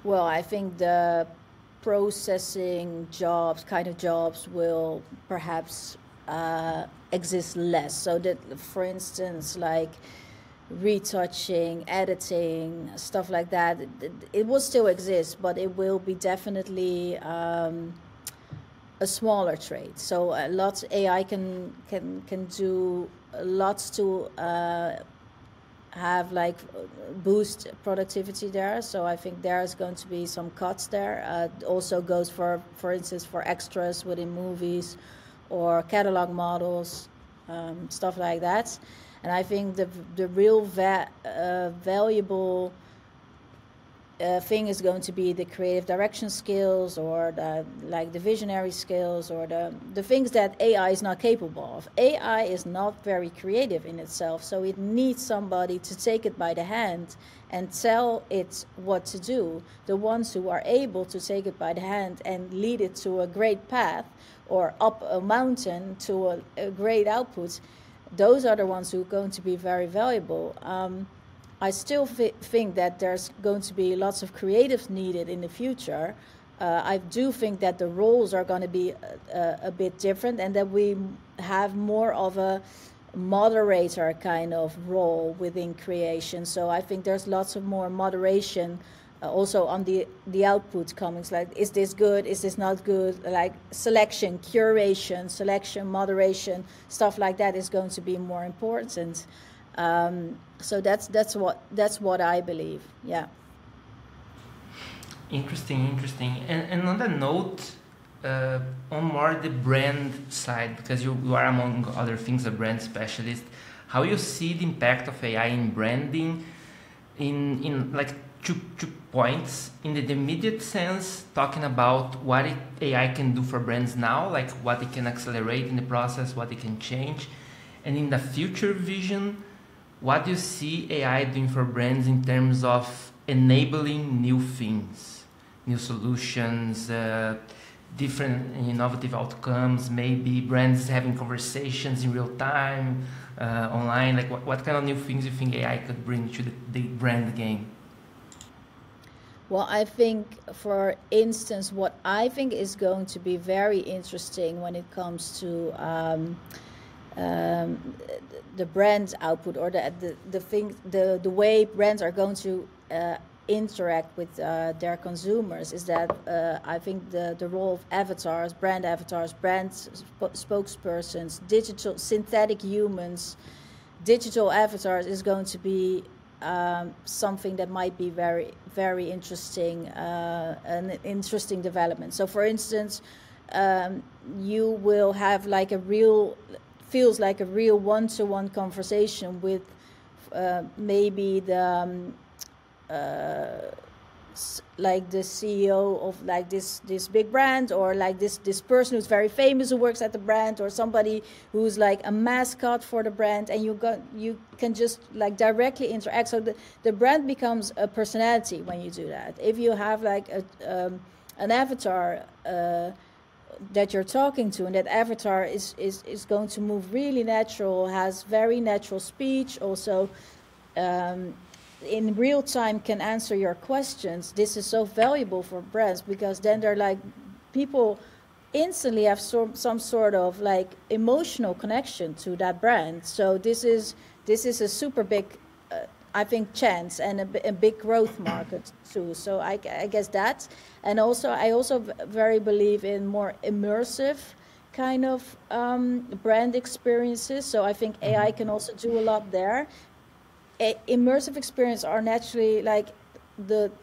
Well, I think the processing jobs, kind of jobs, will perhaps exist less. So that, for instance, like retouching, editing, stuff like that, it will still exist, but it will be definitely a smaller trade. So AI can do lots to have like boost productivity there. So I think there is going to be some cuts there. Also goes for instance, for extras within movies or catalog models, stuff like that. And I think the real valuable thing is going to be the creative direction skills, or the visionary skills, or the things that AI is not capable of. AI is not very creative in itself, so it needs somebody to take it by the hand and tell it what to do. The ones who are able to take it by the hand and lead it to a great path or up a mountain to a great output, those are the ones who are going to be very valuable. I still think that there's going to be lots of creatives needed in the future. I do think that the roles are going to be a bit different, and that we have more of a moderator kind of role within creation. So I think there's lots of more moderation also on the output comings, like, is this good, is this not good, like selection, curation, selection, moderation, stuff like that is going to be more important. So that's what I believe. Yeah. Interesting. And on that note, on more the brand side, because you are, among other things, a brand specialist, how you see the impact of AI in branding in like two points. In the immediate sense, talking about what AI can do for brands now, like what it can accelerate in the process, what it can change. And in the future vision, what do you see AI doing for brands in terms of enabling new things, new solutions, different innovative outcomes, maybe brands having conversations in real time, online, like what kind of new things you think AI could bring to the brand game? Well, I think, for instance, what I think is going to be very interesting when it comes to the brand output, or the way brands are going to interact with their consumers, is that I think the role of avatars, brand avatars, brand spokespersons, digital synthetic humans, digital avatars is going to be something that might be very, very interesting, an interesting development. So, for instance, you will have like a real, feels like a real one-to-one conversation with maybe the like the CEO of like this big brand, or like this person who's very famous who works at the brand, or somebody who's like a mascot for the brand, and you can just like directly interact. So the brand becomes a personality when you do that. If you have like an avatar that you're talking to, and that avatar is going to move really natural, has very natural speech, also in real time can answer your questions. This is so valuable for brands, because then they're like, people instantly have some sort of like emotional connection to that brand. So this is a super big, I think, chance, and a big growth market too. So I guess that, and also I also very believe in more immersive kind of brand experiences. So I think AI can also do a lot there. Immersive experiences are naturally, like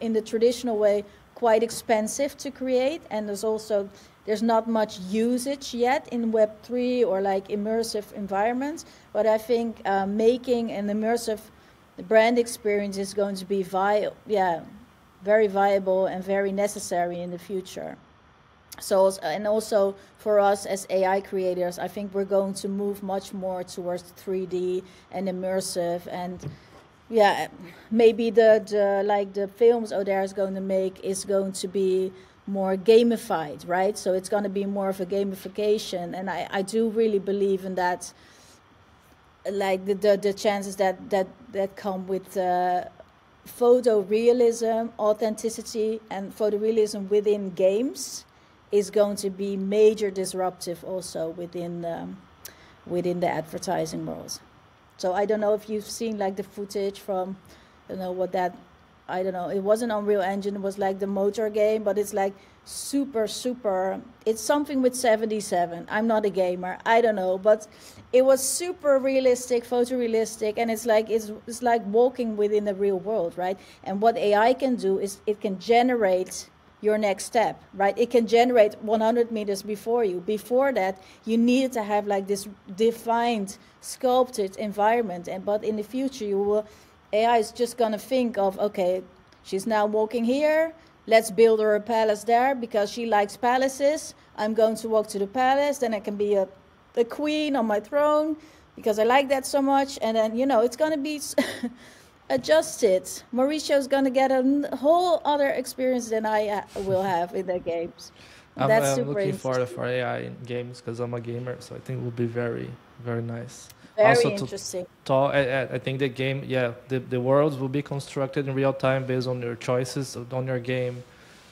in the traditional way, quite expensive to create, and there's not much usage yet in Web3 or like immersive environments. But I think making an immersive brand experience is going to be very viable and very necessary in the future. So, and also for us as AI creators, I think we're going to move much more towards 3D and immersive, and maybe the films Odair is going to make is going to be more gamified, right? So it's going to be more of a gamification, and I do really believe in that. Like the chances that come with photorealism, authenticity, and photorealism within games is going to be major disruptive also within the advertising world. So I don't know if you've seen like the footage from, it wasn't Unreal Engine, it was like the motor game, but it's like super, it's something with 77. I'm not a gamer, I don't know, but it was super realistic, photorealistic, and it's like walking within the real world, right? And what AI can do is it can generate your next step, right? It can generate 100 meters before you. Before that, you needed to have like this defined, sculpted environment, but in the future, AI is just gonna think of, okay, she's now walking here, let's build her a palace there because she likes palaces. I'm going to walk to the palace, then I can be a queen on my throne because I like that so much. And then, it's going to be adjusted. Mauricio is going to get a whole other experience than I will have in the games. That's super looking forward for AI in games because I'm a gamer, so I think it will be very, very nice. Very also interesting. I think the game, the worlds will be constructed in real time based on your choices on your game.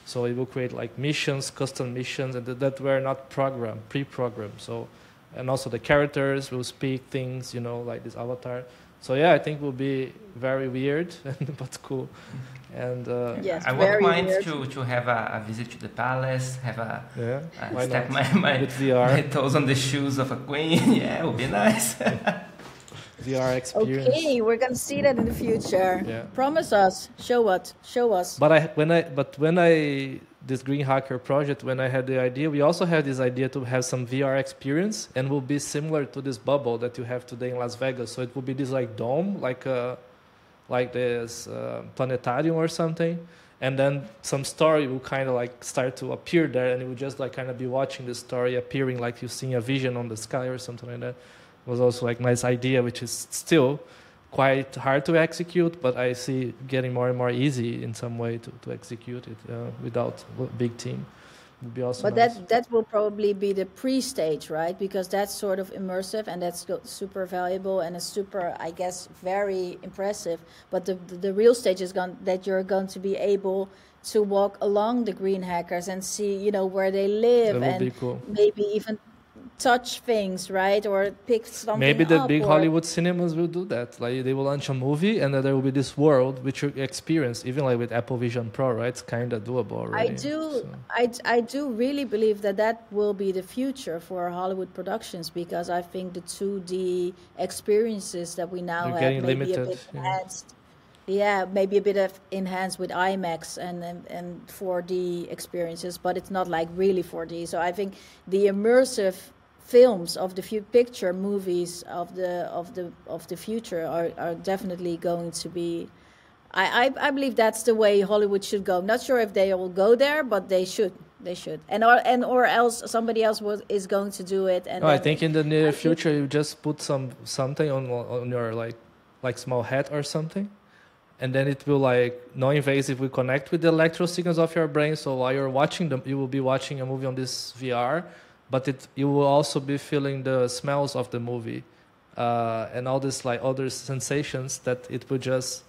So it will create like missions, custom missions, and that were not pre-programmed. So, and also the characters will speak things, like this avatar. So I think it will be very weird, but cool. And I would mind to have a visit to the palace, have a step my toes on the shoes of a queen. Yeah, it would be nice. VR experience. Okay, we're gonna see that in the future. Yeah. Promise us. Show us. But when I this Green Hacker project, when I had the idea, we also had this idea to have some VR experience, and will be similar to this bubble that you have today in Las Vegas. So it will be this like dome, like this planetarium or something, and then some story will kind of like start to appear there, and it will just like kind of be watching the story appearing, like you're seeing a vision on the sky or something like that. It was also like nice idea, which is still quite hard to execute, but I see getting more and more easy in some way to execute it without a big team. Would be awesome. But nice. that will probably be the pre-stage, right? Because that's sort of immersive, and that's super valuable, and it's super, I guess, very impressive. But the real stage is that you're going to be able to walk along the green hackers and see, you know, where they live, and cool. Maybe even touch things, right? Or pick something maybe the up, big Hollywood cinemas will do that. Like they will launch a movie, and then there will be this world which you experience, even like with Apple Vision Pro, right? It's kind of doable already. I do really believe that will be the future for Hollywood productions, because I think the 2D experiences that we now have maybe limited, a bit enhanced. Yeah, maybe a bit of enhanced with IMAX and 4D experiences, but it's not like really 4D. So I think the immersive films of the picture movies of the future are definitely going to be. I believe that's the way Hollywood should go. I'm not sure if they all go there, but they should. They should. Or else somebody else is going to do it. And no, I think in the near future you just put something on your like small head or something, and then it will like non-invasive. We connect with the electrical signals of your brain. So while you're watching them, you will be watching a movie on this VR. But you will also be feeling the smells of the movie and all this like other sensations that it will just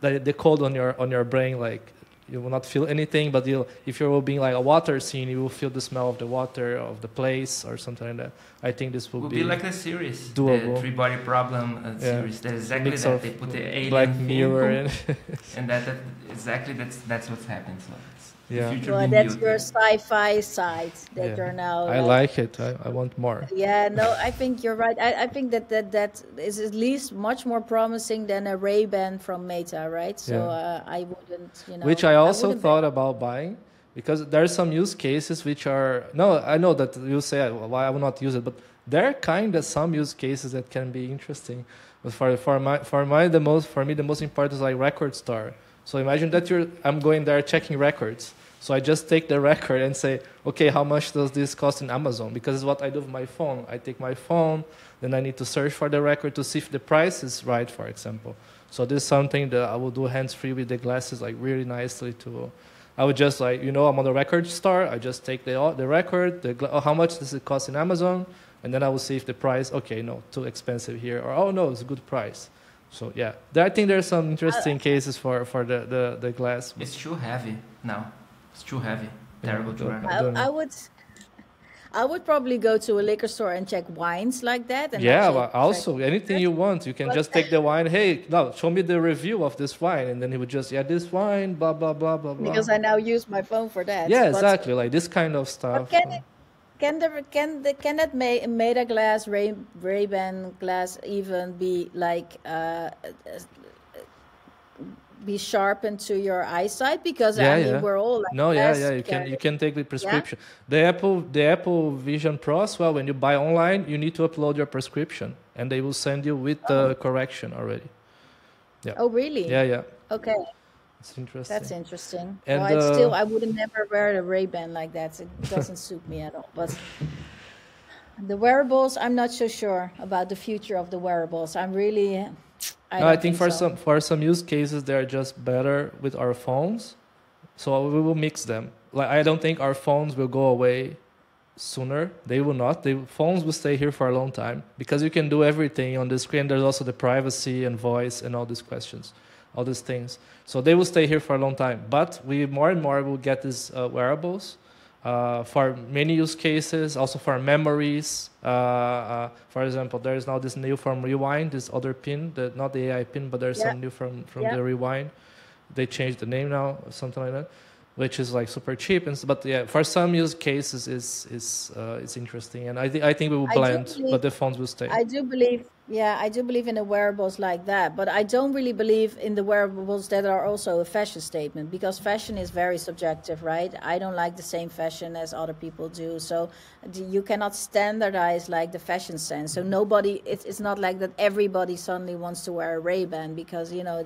decode on your brain. Like you will not feel anything, but if you will be like a water scene, you will feel the smell of the water of the place or something like that. I think this will be like a series, doable. The Three Body Problem series. That exactly mix that they put the alien Black Mirror in, and that exactly that's what's happened. So. Yeah, well, that's your sci-fi side that you're now. I like it. I want more. Yeah, no, I think you're right. I think that is at least much more promising than a Ray-Ban from Meta, right? So I wouldn't, you know. Which I also thought about buying, because there are some use cases which are. No, I know that you say why I will not use it, but there are kind of some use cases that can be interesting. But for me the most important is like record store. So imagine that I'm going there checking records. So I just take the record and say, okay, how much does this cost in Amazon? Because it's what I do with my phone. I take my phone, then I need to search for the record to see if the price is right, for example. So this is something that I will do hands-free with the glasses, like really nicely too. I would just like, you know, I'm on the record store. I just take the record, how much does it cost in Amazon? And then I will see if the price, okay, no, too expensive here. Or, oh, no, it's a good price. So yeah, I think there's some interesting cases for the glass. It's too heavy now. It's too heavy. Terrible to run. I would probably go to a liquor store and check wines like that. And also anything you want, you can just take the wine. Hey, no, show me the review of this wine, and then he would just this wine, blah blah blah blah blah. Because I now use my phone for that. Yeah, exactly, like this kind of stuff. Can that Meta glass, Ray-Ban glass even be like be sharpened to your eyesight? Because I mean we're all like you can take the prescription. Yeah? The Apple Vision Pro as well. When you buy online, you need to upload your prescription, and they will send you with the correction already. Yeah. Oh really? Yeah, yeah. Okay. It's interesting. That's interesting. And well, I wouldn't never wear a Ray-Ban like that. It doesn't suit me at all. But the wearables, I'm not so sure about the future of the wearables. I'm really. I think for some use cases, they are just better with our phones. So we will mix them. Like I don't think our phones will go away sooner. They will not. The phones will stay here for a long time, because you can do everything on the screen. There's also the privacy and voice and all these questions. All these things. So they will stay here for a long time. But we more and more will get these wearables for many use cases, also for memories. For example, there is now this new from Rewind, this other pin, not the AI pin, but there's some new from the Rewind. They changed the name now, or something like that, which is like super cheap. But yeah, for some use cases, it's interesting. And I think we will blend, but the phones will stay. I do believe Yeah, I do believe in the wearables like that, but I don't really believe in the wearables that are also a fashion statement, because fashion is very subjective, right? I don't like the same fashion as other people do, so you cannot standardize like the fashion sense. So nobody, it's not like that everybody suddenly wants to wear a Ray-Ban, because, you know,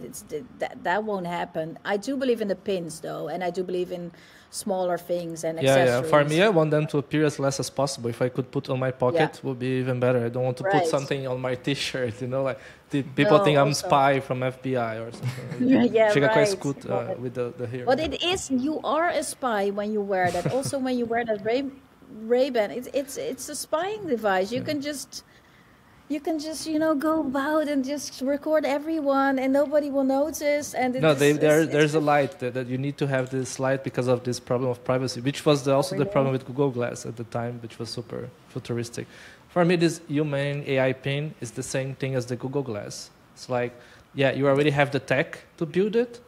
that won't happen. I do believe in the pins though, and I do believe in smaller things and accessories. Yeah. For me, I want them to appear as less as possible. If I could put on my pocket, it would be even better. I don't want to put something on my T-shirt, you know, like people think I'm also spy from FBI or something. With the hair. But it is, you are a spy when you wear that. Also, when you wear that Ray-Ban, it's a spying device. You can just. You can just, you know, go about and just record everyone, and nobody will notice. And there's a light that you need to have this light because of this problem of privacy, which was also the problem with Google Glass at the time, which was super futuristic. For me, this Humane AI pin is the same thing as the Google Glass. It's like, yeah, you already have the tech to build it,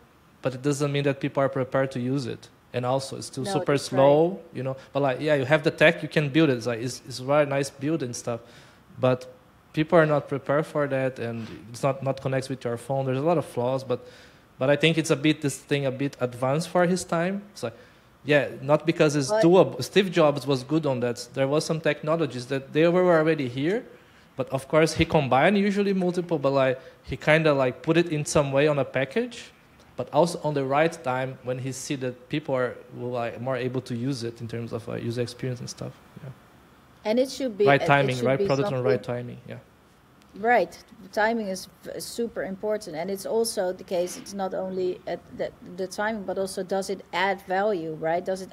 but it doesn't mean that people are prepared to use it. And also, it's still super slow, you know. But like, yeah, you have the tech, you can build it. It's like, it's very nice build and stuff, but people are not prepared for that, and it's not connects with your phone. There's a lot of flaws, but I think it's a bit advanced for his time. It's like, yeah, not because it's doable. Steve Jobs was good on that. There was some technologies that they were already here, but of course he combined usually multiple, but like he kind of like put it in some way on a package, but also on the right time when he see that people will like more able to use it in terms of user experience and stuff. Yeah. And it should be right timing, right product, and right timing. Yeah, right. Timing is super important, and it's also the case. It's not only at the timing, but also does it add value, right? Does it?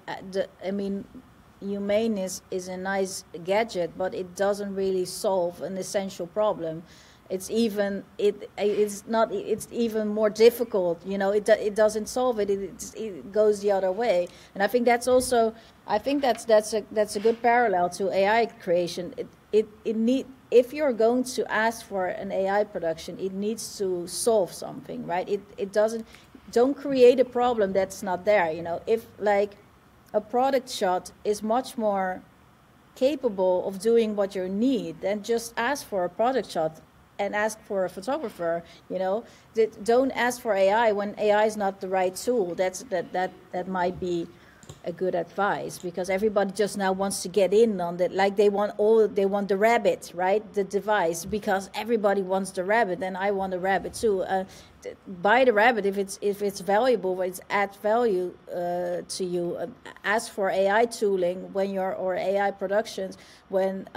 I mean, Humane is a nice gadget, but it doesn't really solve an essential problem. It's even it's even more difficult. You know, it doesn't solve it. It goes the other way, and I think that's also. I think that's a good parallel to AI creation. If you're going to ask for an AI production, it needs to solve something, right? Don't create a problem that's not there. You know, if like a product shot is much more capable of doing what you need, then just ask for a product shot and ask for a photographer. You know, don't ask for AI when AI is not the right tool. That might be a good advice, because everybody just now wants to get in on that, like they want the rabbit, right? The device, because everybody wants the rabbit, and I want the rabbit too. Buy the rabbit if it's valuable, it's add value to you. Ask for AI tooling when you're or AI productions when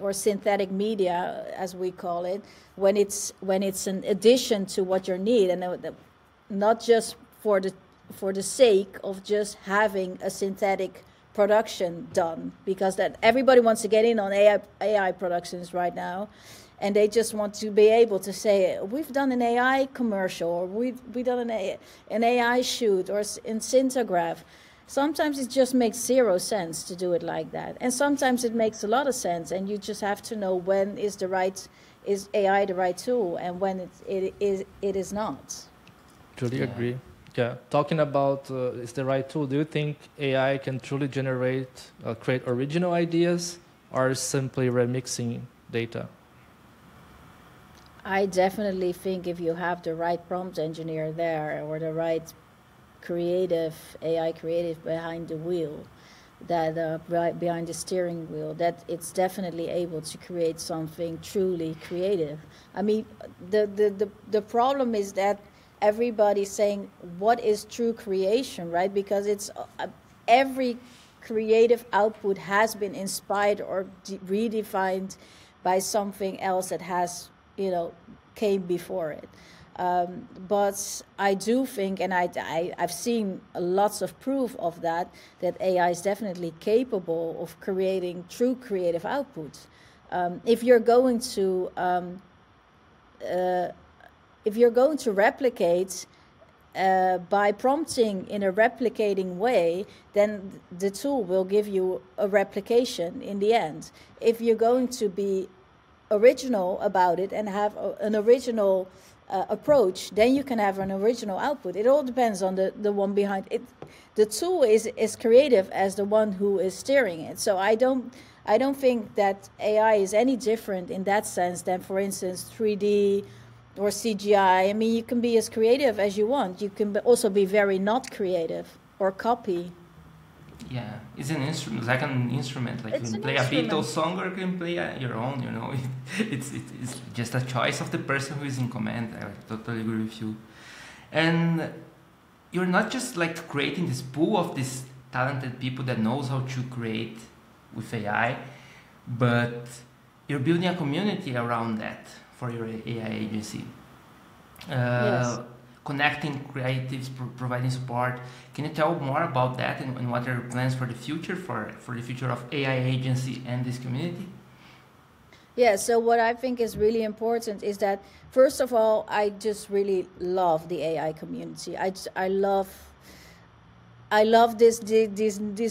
or synthetic media, as we call it, when it's an addition to what you need, and not just for the sake of just having a synthetic production done, because that everybody wants to get in on AI productions right now, and they just want to be able to say, we've done an AI commercial, or we've done an AI shoot, or in Cintagraph. Sometimes it just makes zero sense to do it like that, and sometimes it makes a lot of sense, and you just have to know when is AI the right tool, and when it is not. Totally agree. Yeah, talking about is the right tool, do you think AI can truly create original ideas, or simply remixing data? I definitely think if you have the right prompt engineer there, or the right AI creative behind the wheel, that behind the steering wheel, that it's definitely able to create something truly creative. I mean, the problem is that everybody's saying, what is true creation, right? Because it's every creative output has been inspired or redefined by something else that has, you know, came before it. But I do think, and I've seen lots of proof of that AI is definitely capable of creating true creative output. If you're going to replicate by prompting in a replicating way, then the tool will give you a replication in the end. If you're going to be original about it and have an original approach, then you can have an original output. It all depends on the one behind it. The tool is as creative as the one who is steering it. So I don't I don't think that AI is any different in that sense than, for instance, 3D or CGI. I mean, you can be as creative as you want. You can also be very not creative or copy. Yeah, it's an instrument, like an instrument. Like you can play a Beatles song or you can play your own, you know. It's just a choice of the person who is in command. I totally agree with you. And you're not just like creating this pool of these talented people that knows how to create with AI, but you're building a community around that for your AI agency. Yes. Connecting creatives, providing support. Can you tell more about that and what are your plans for the future, for the future of AI agency and this community? Yeah, so what I think is really important is that, first of all, I just really love the AI community. I love this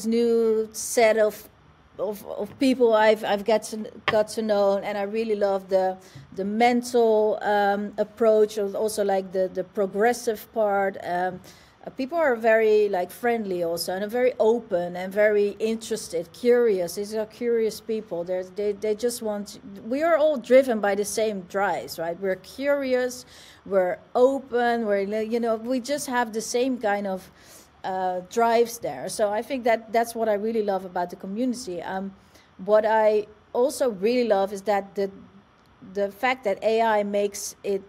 new set of people I've got to know, and I really love the mental approach, also like the progressive part. People are very like friendly also, and are very open and very interested, curious. These are curious people. They just want. We are all driven by the same drives, right? We're curious, we're open, we're, you know, we just have the same kind of drives there. So I think that's what I really love about the community. What I also really love is that the fact that AI makes it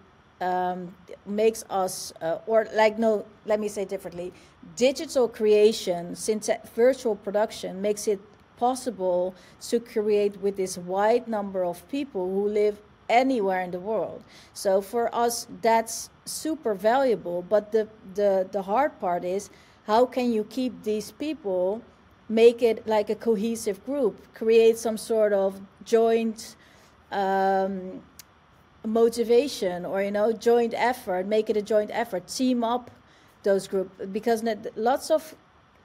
makes us or like no, let me say differently. Digital creation, since virtual production, makes it possible to create with this wide number of people who live anywhere in the world. So for us, that's super valuable. But the hard part is, how can you keep these people, make it like a cohesive group, create some sort of joint motivation or, you know, joint effort, make it a joint effort, team up those groups. Because lots of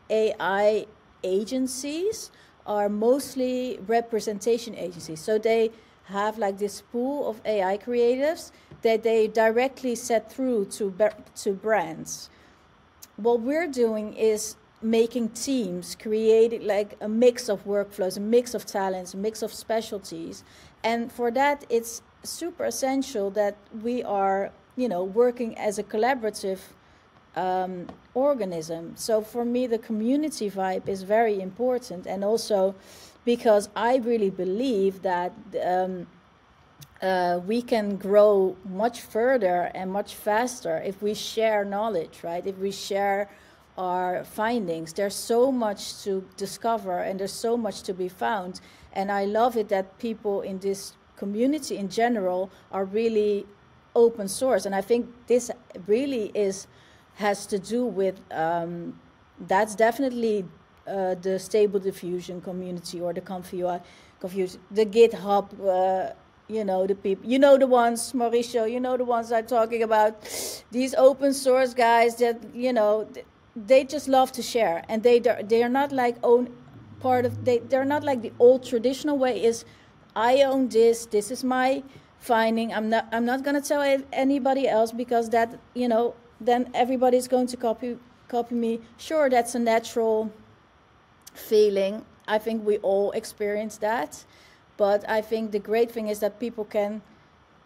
AI agencies are mostly representation agencies. So they have like this pool of AI creatives that they directly set through to brands. What we're doing is making teams, creating like a mix of workflows, a mix of talents, a mix of specialties. And for that, it's super essential that we are, you know, working as a collaborative organism. So for me, the community vibe is very important. And also because I really believe that we can grow much further and much faster if we share knowledge, right? If we share our findings. There's so much to discover and there's so much to be found. And I love it that people in this community in general are really open source. And I think this really has to do with, that's definitely the Stable Diffusion community or the Confusion, the GitHub, you know, the people, you know, the ones, Mauricio, you know, the ones I'm talking about, these open source guys that, you know, they just love to share, and they're not like own part of, they're not like the old traditional way is, I own this, this is my finding, I'm not going to tell anybody else because that, you know, then everybody's going to copy me. Sure, that's a natural feeling. I think we all experience that, but I think the great thing is that people can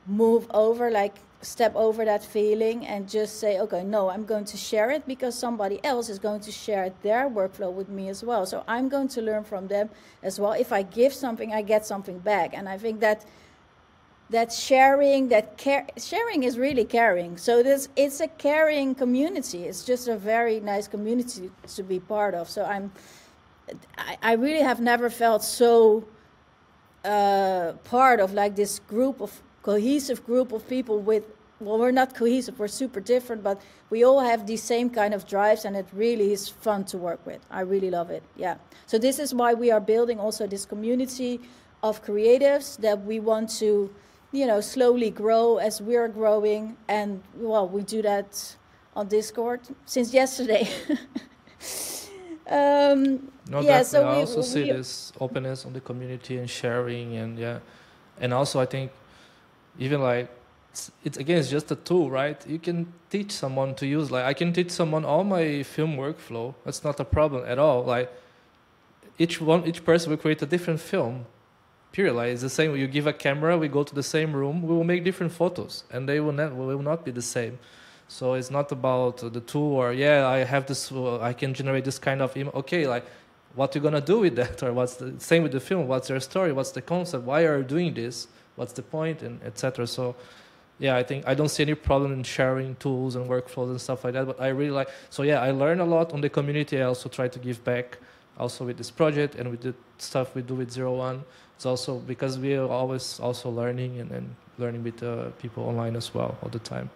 move over, like step over that feeling and just say, okay, no, I'm going to share it because somebody else is going to share their workflow with me as well. So I'm going to learn from them as well. If I give something, I get something back. And I think that sharing, sharing is really caring. So it's a caring community. It's just a very nice community to be part of. So I really have never felt so part of like this cohesive group of people with, well, we're not cohesive, we're super different, but we all have these same kind of drives, and it really is fun to work with. I really love it, yeah. So this is why we are building also this community of creatives that we want to, you know, slowly grow as we are growing. And, well, we do that on Discord since yesterday. I also see this openness on the community and sharing, and yeah, and also I think even like it's again, it's just a tool, right? You can teach someone to use. Like I can teach someone all my film workflow. That's not a problem at all. Like each person will create a different film. Period. It's the same. You give a camera, we go to the same room, we will make different photos, and they will not be the same. So it's not about the tool or, yeah, I have this, I can generate this kind of image. Okay, like, what are you going to do with that? Or what's the same with the film? What's your story? What's the concept? Why are you doing this? What's the point? And etc. So, yeah, I think I don't see any problem in sharing tools and workflows and stuff like that. But I really like, so yeah, I learn a lot on the community. I also try to give back also with this project and with the stuff we do with 01. It's also because we are always also learning and learning with people online as well all the time.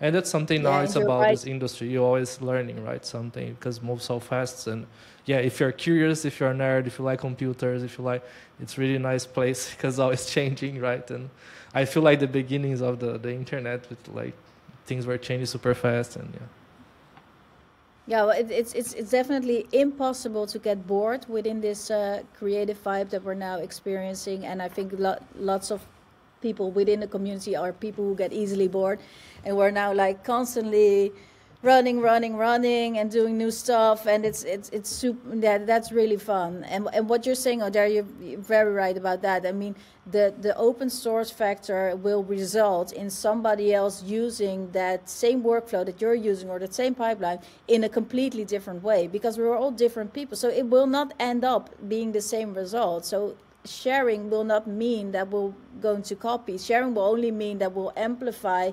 And that's something now it's about this industry. You're always learning, right? Something because it moves so fast. And yeah, if you're curious, if you're a nerd, if you like computers, if you like, it's really a nice place because it's always changing, right? And I feel like the beginnings of the internet with like things were changing super fast and yeah. Yeah, well, it's definitely impossible to get bored within this creative vibe that we're now experiencing. And I think lots of people within the community are people who get easily bored, and we're now like constantly running and doing new stuff, and it's super, that's really fun. And what you're saying, oh, there, you're very right about that. I mean, the open source factor will result in somebody else using that same workflow that you're using or that same pipeline in a completely different way, because we're all different people, so it will not end up being the same result. So sharing will not mean that we're going to copy. Sharing will only mean that we'll amplify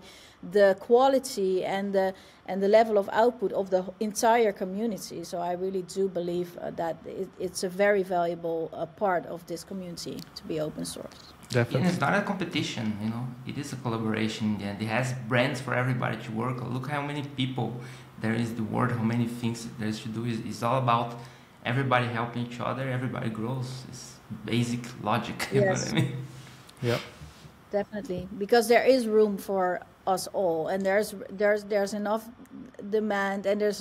the quality and the level of output of the entire community. So I really do believe that it's a very valuable part of this community to be open source. Definitely. And it's not a competition, you know. It is a collaboration, and it has brands for everybody to work. Look how many people there is in the world, how many things there is to do. It's all about everybody helping each other, everybody grows. It's basic logic, you yes. know what I mean? Yeah, definitely, because there is room for us all, and there's enough demand, and there's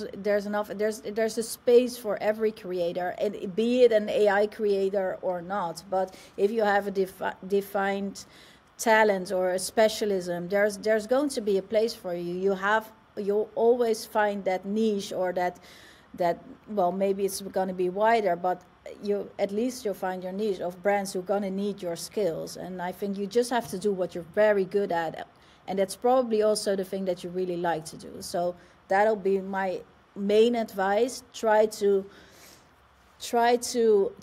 a space for every creator, and be it an AI creator or not. But if you have a defined talent or a specialism, there's going to be a place for you. You'll always find that niche or that well, maybe it's going to be wider, but at least you'll find your niche of brands who are going to need your skills. And I think you just have to do what you're very good at, and that's probably also the thing that you really like to do. So that'll be my main advice. Try to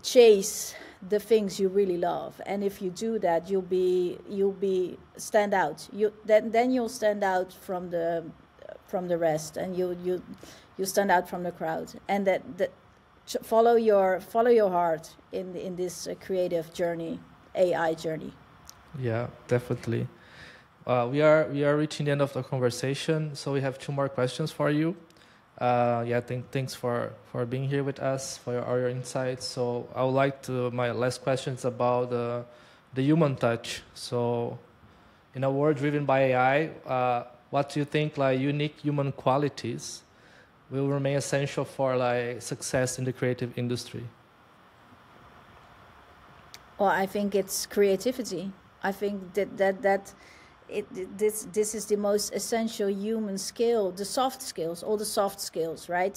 chase the things you really love, and if you do that, you'll stand out. Then you'll stand out from the rest, and you stand out from the crowd. And that follow your heart in this creative journey, AI journey. Yeah, definitely. We are reaching the end of the conversation, so we have two more questions for you. Thanks for being here with us, for all your insights. So I would like to, my last question is about the human touch. So in a world driven by AI, what do you think like unique human qualities will remain essential for like success in the creative industry? Well, I think it's creativity. I think that this is the most essential human skill, the soft skills, all the soft skills, right?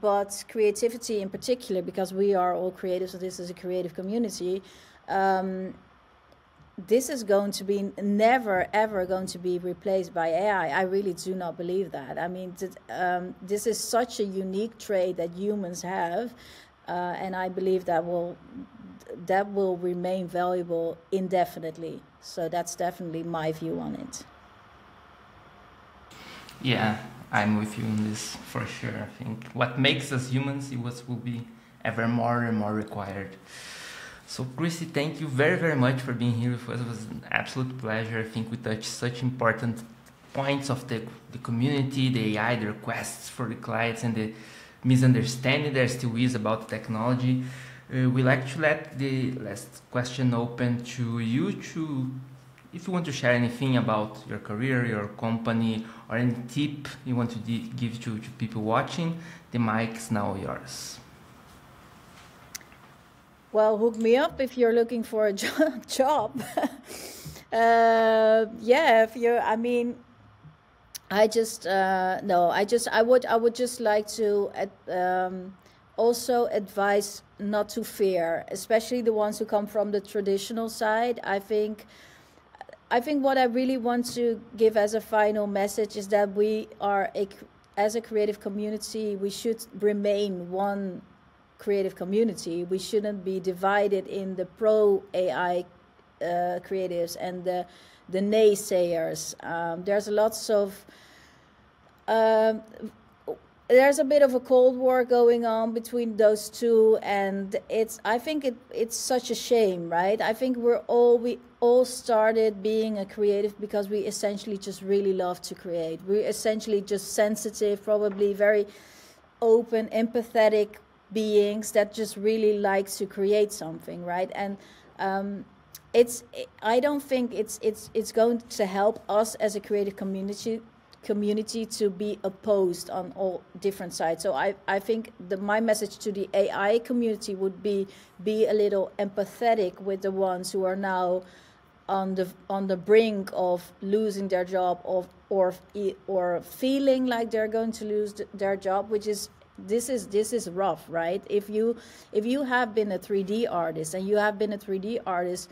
But creativity in particular, because we are all creative, so this is a creative community. This is going to be never, ever going to be replaced by AI. I really do not believe that. I mean, this is such a unique trait that humans have, and I believe that will remain valuable indefinitely. So that's definitely my view on it. Yeah, I'm with you on this for sure. I think what makes us humans is what will be ever more and more required. So, Chrissie, thank you very, very much for being here with us. It was an absolute pleasure. I think we touched such important points of the community, the AI, the requests for the clients, and the misunderstanding there still is about the technology. We like to let the last question open to you to, if you want to share anything about your career, your company, or any tip you want to give to people watching, the mic's now yours. Well, hook me up if you're looking for a job. I would just like to also advise not to fear, especially the ones who come from the traditional side. I think what I really want to give as a final message is that we are, as a creative community, we should remain one creative community. We shouldn't be divided in the pro-AI creatives and the naysayers. There's lots of... there's a bit of a cold war going on between those two, and I think it's such a shame, right? I think we all started being a creative because we essentially just really love to create. We're essentially just sensitive, probably very open, empathetic beings that just really like to create something, right? And I don't think it's going to help us as a creative community to be opposed on all different sides. So I think my message to the AI community would be a little empathetic with the ones who are now on the brink of losing their job or feeling like they're going to lose their job, which is this is rough, right? If you have been a 3D artist and you have been a 3D artist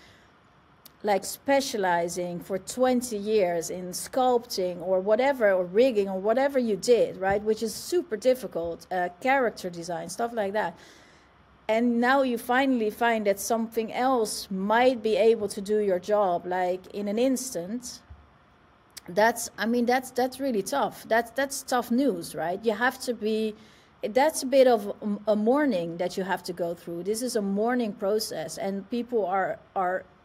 like specializing for 20 years in sculpting or whatever, or rigging or whatever you did, right? Which is super difficult, character design, stuff like that. And now you finally find that something else might be able to do your job, like in an instant. That's really tough. That's tough news, right? You have to be, that's a bit of a mourning that you have to go through. This is a mourning process, and people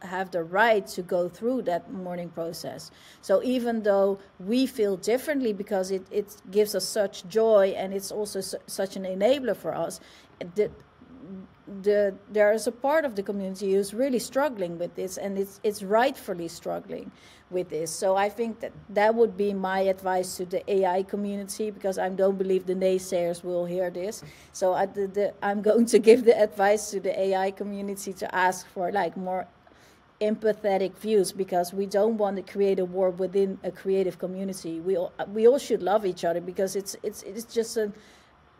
have the right to go through that mourning process. So even though we feel differently because it gives us such joy and it's also such an enabler for us, there is a part of the community who's really struggling with this, and it's rightfully struggling with this. So I think that would be my advice to the AI community, because I don't believe the naysayers will hear this. So I'm going to give the advice to the AI community to ask for like more empathetic views, because we don't want to create a war within a creative community. We all should love each other, because it's just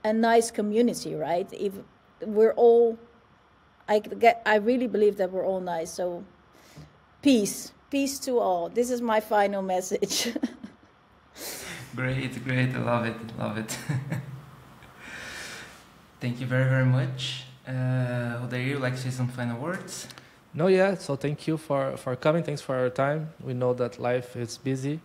a nice community, right? If we're all, I really believe that we're all nice. So peace to all. This is my final message. Great, I love it. Thank you very, very much. Would you like to say some final words? No, yeah, so thank you for coming. Thanks for your time. We know that life is busy.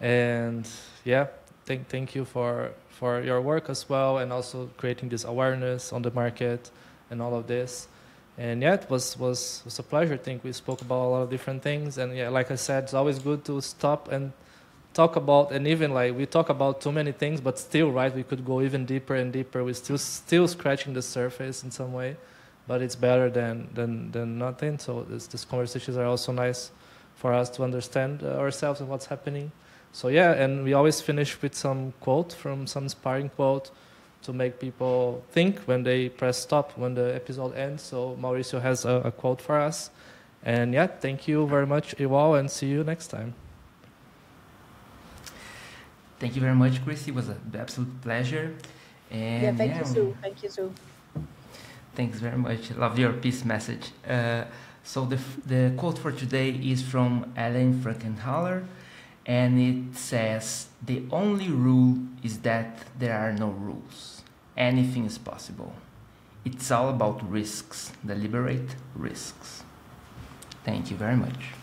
And yeah, thank you for your work as well, and also creating this awareness on the market and all of this. And yeah, it was a pleasure. I think we spoke about a lot of different things. And yeah, like I said, it's always good to stop and talk about, and even like we talk about too many things, but still, right, we could go even deeper and deeper. We're still scratching the surface in some way. But it's better than nothing. So these conversations are also nice for us to understand ourselves and what's happening. So yeah, and we always finish with some quote, from some inspiring quote, to make people think when they press stop, when the episode ends. So Mauricio has a quote for us. And yeah, thank you very much, Iwal, and see you next time. Thank you very much, Chrissie. It was an absolute pleasure. And yeah, thank you, Sue. Thanks very much. Love your peace message. So the quote for today is from Ellen Frankenhaler, and it says, "The only rule is that there are no rules. Anything is possible. It's all about risks. Deliberate risks." Thank you very much.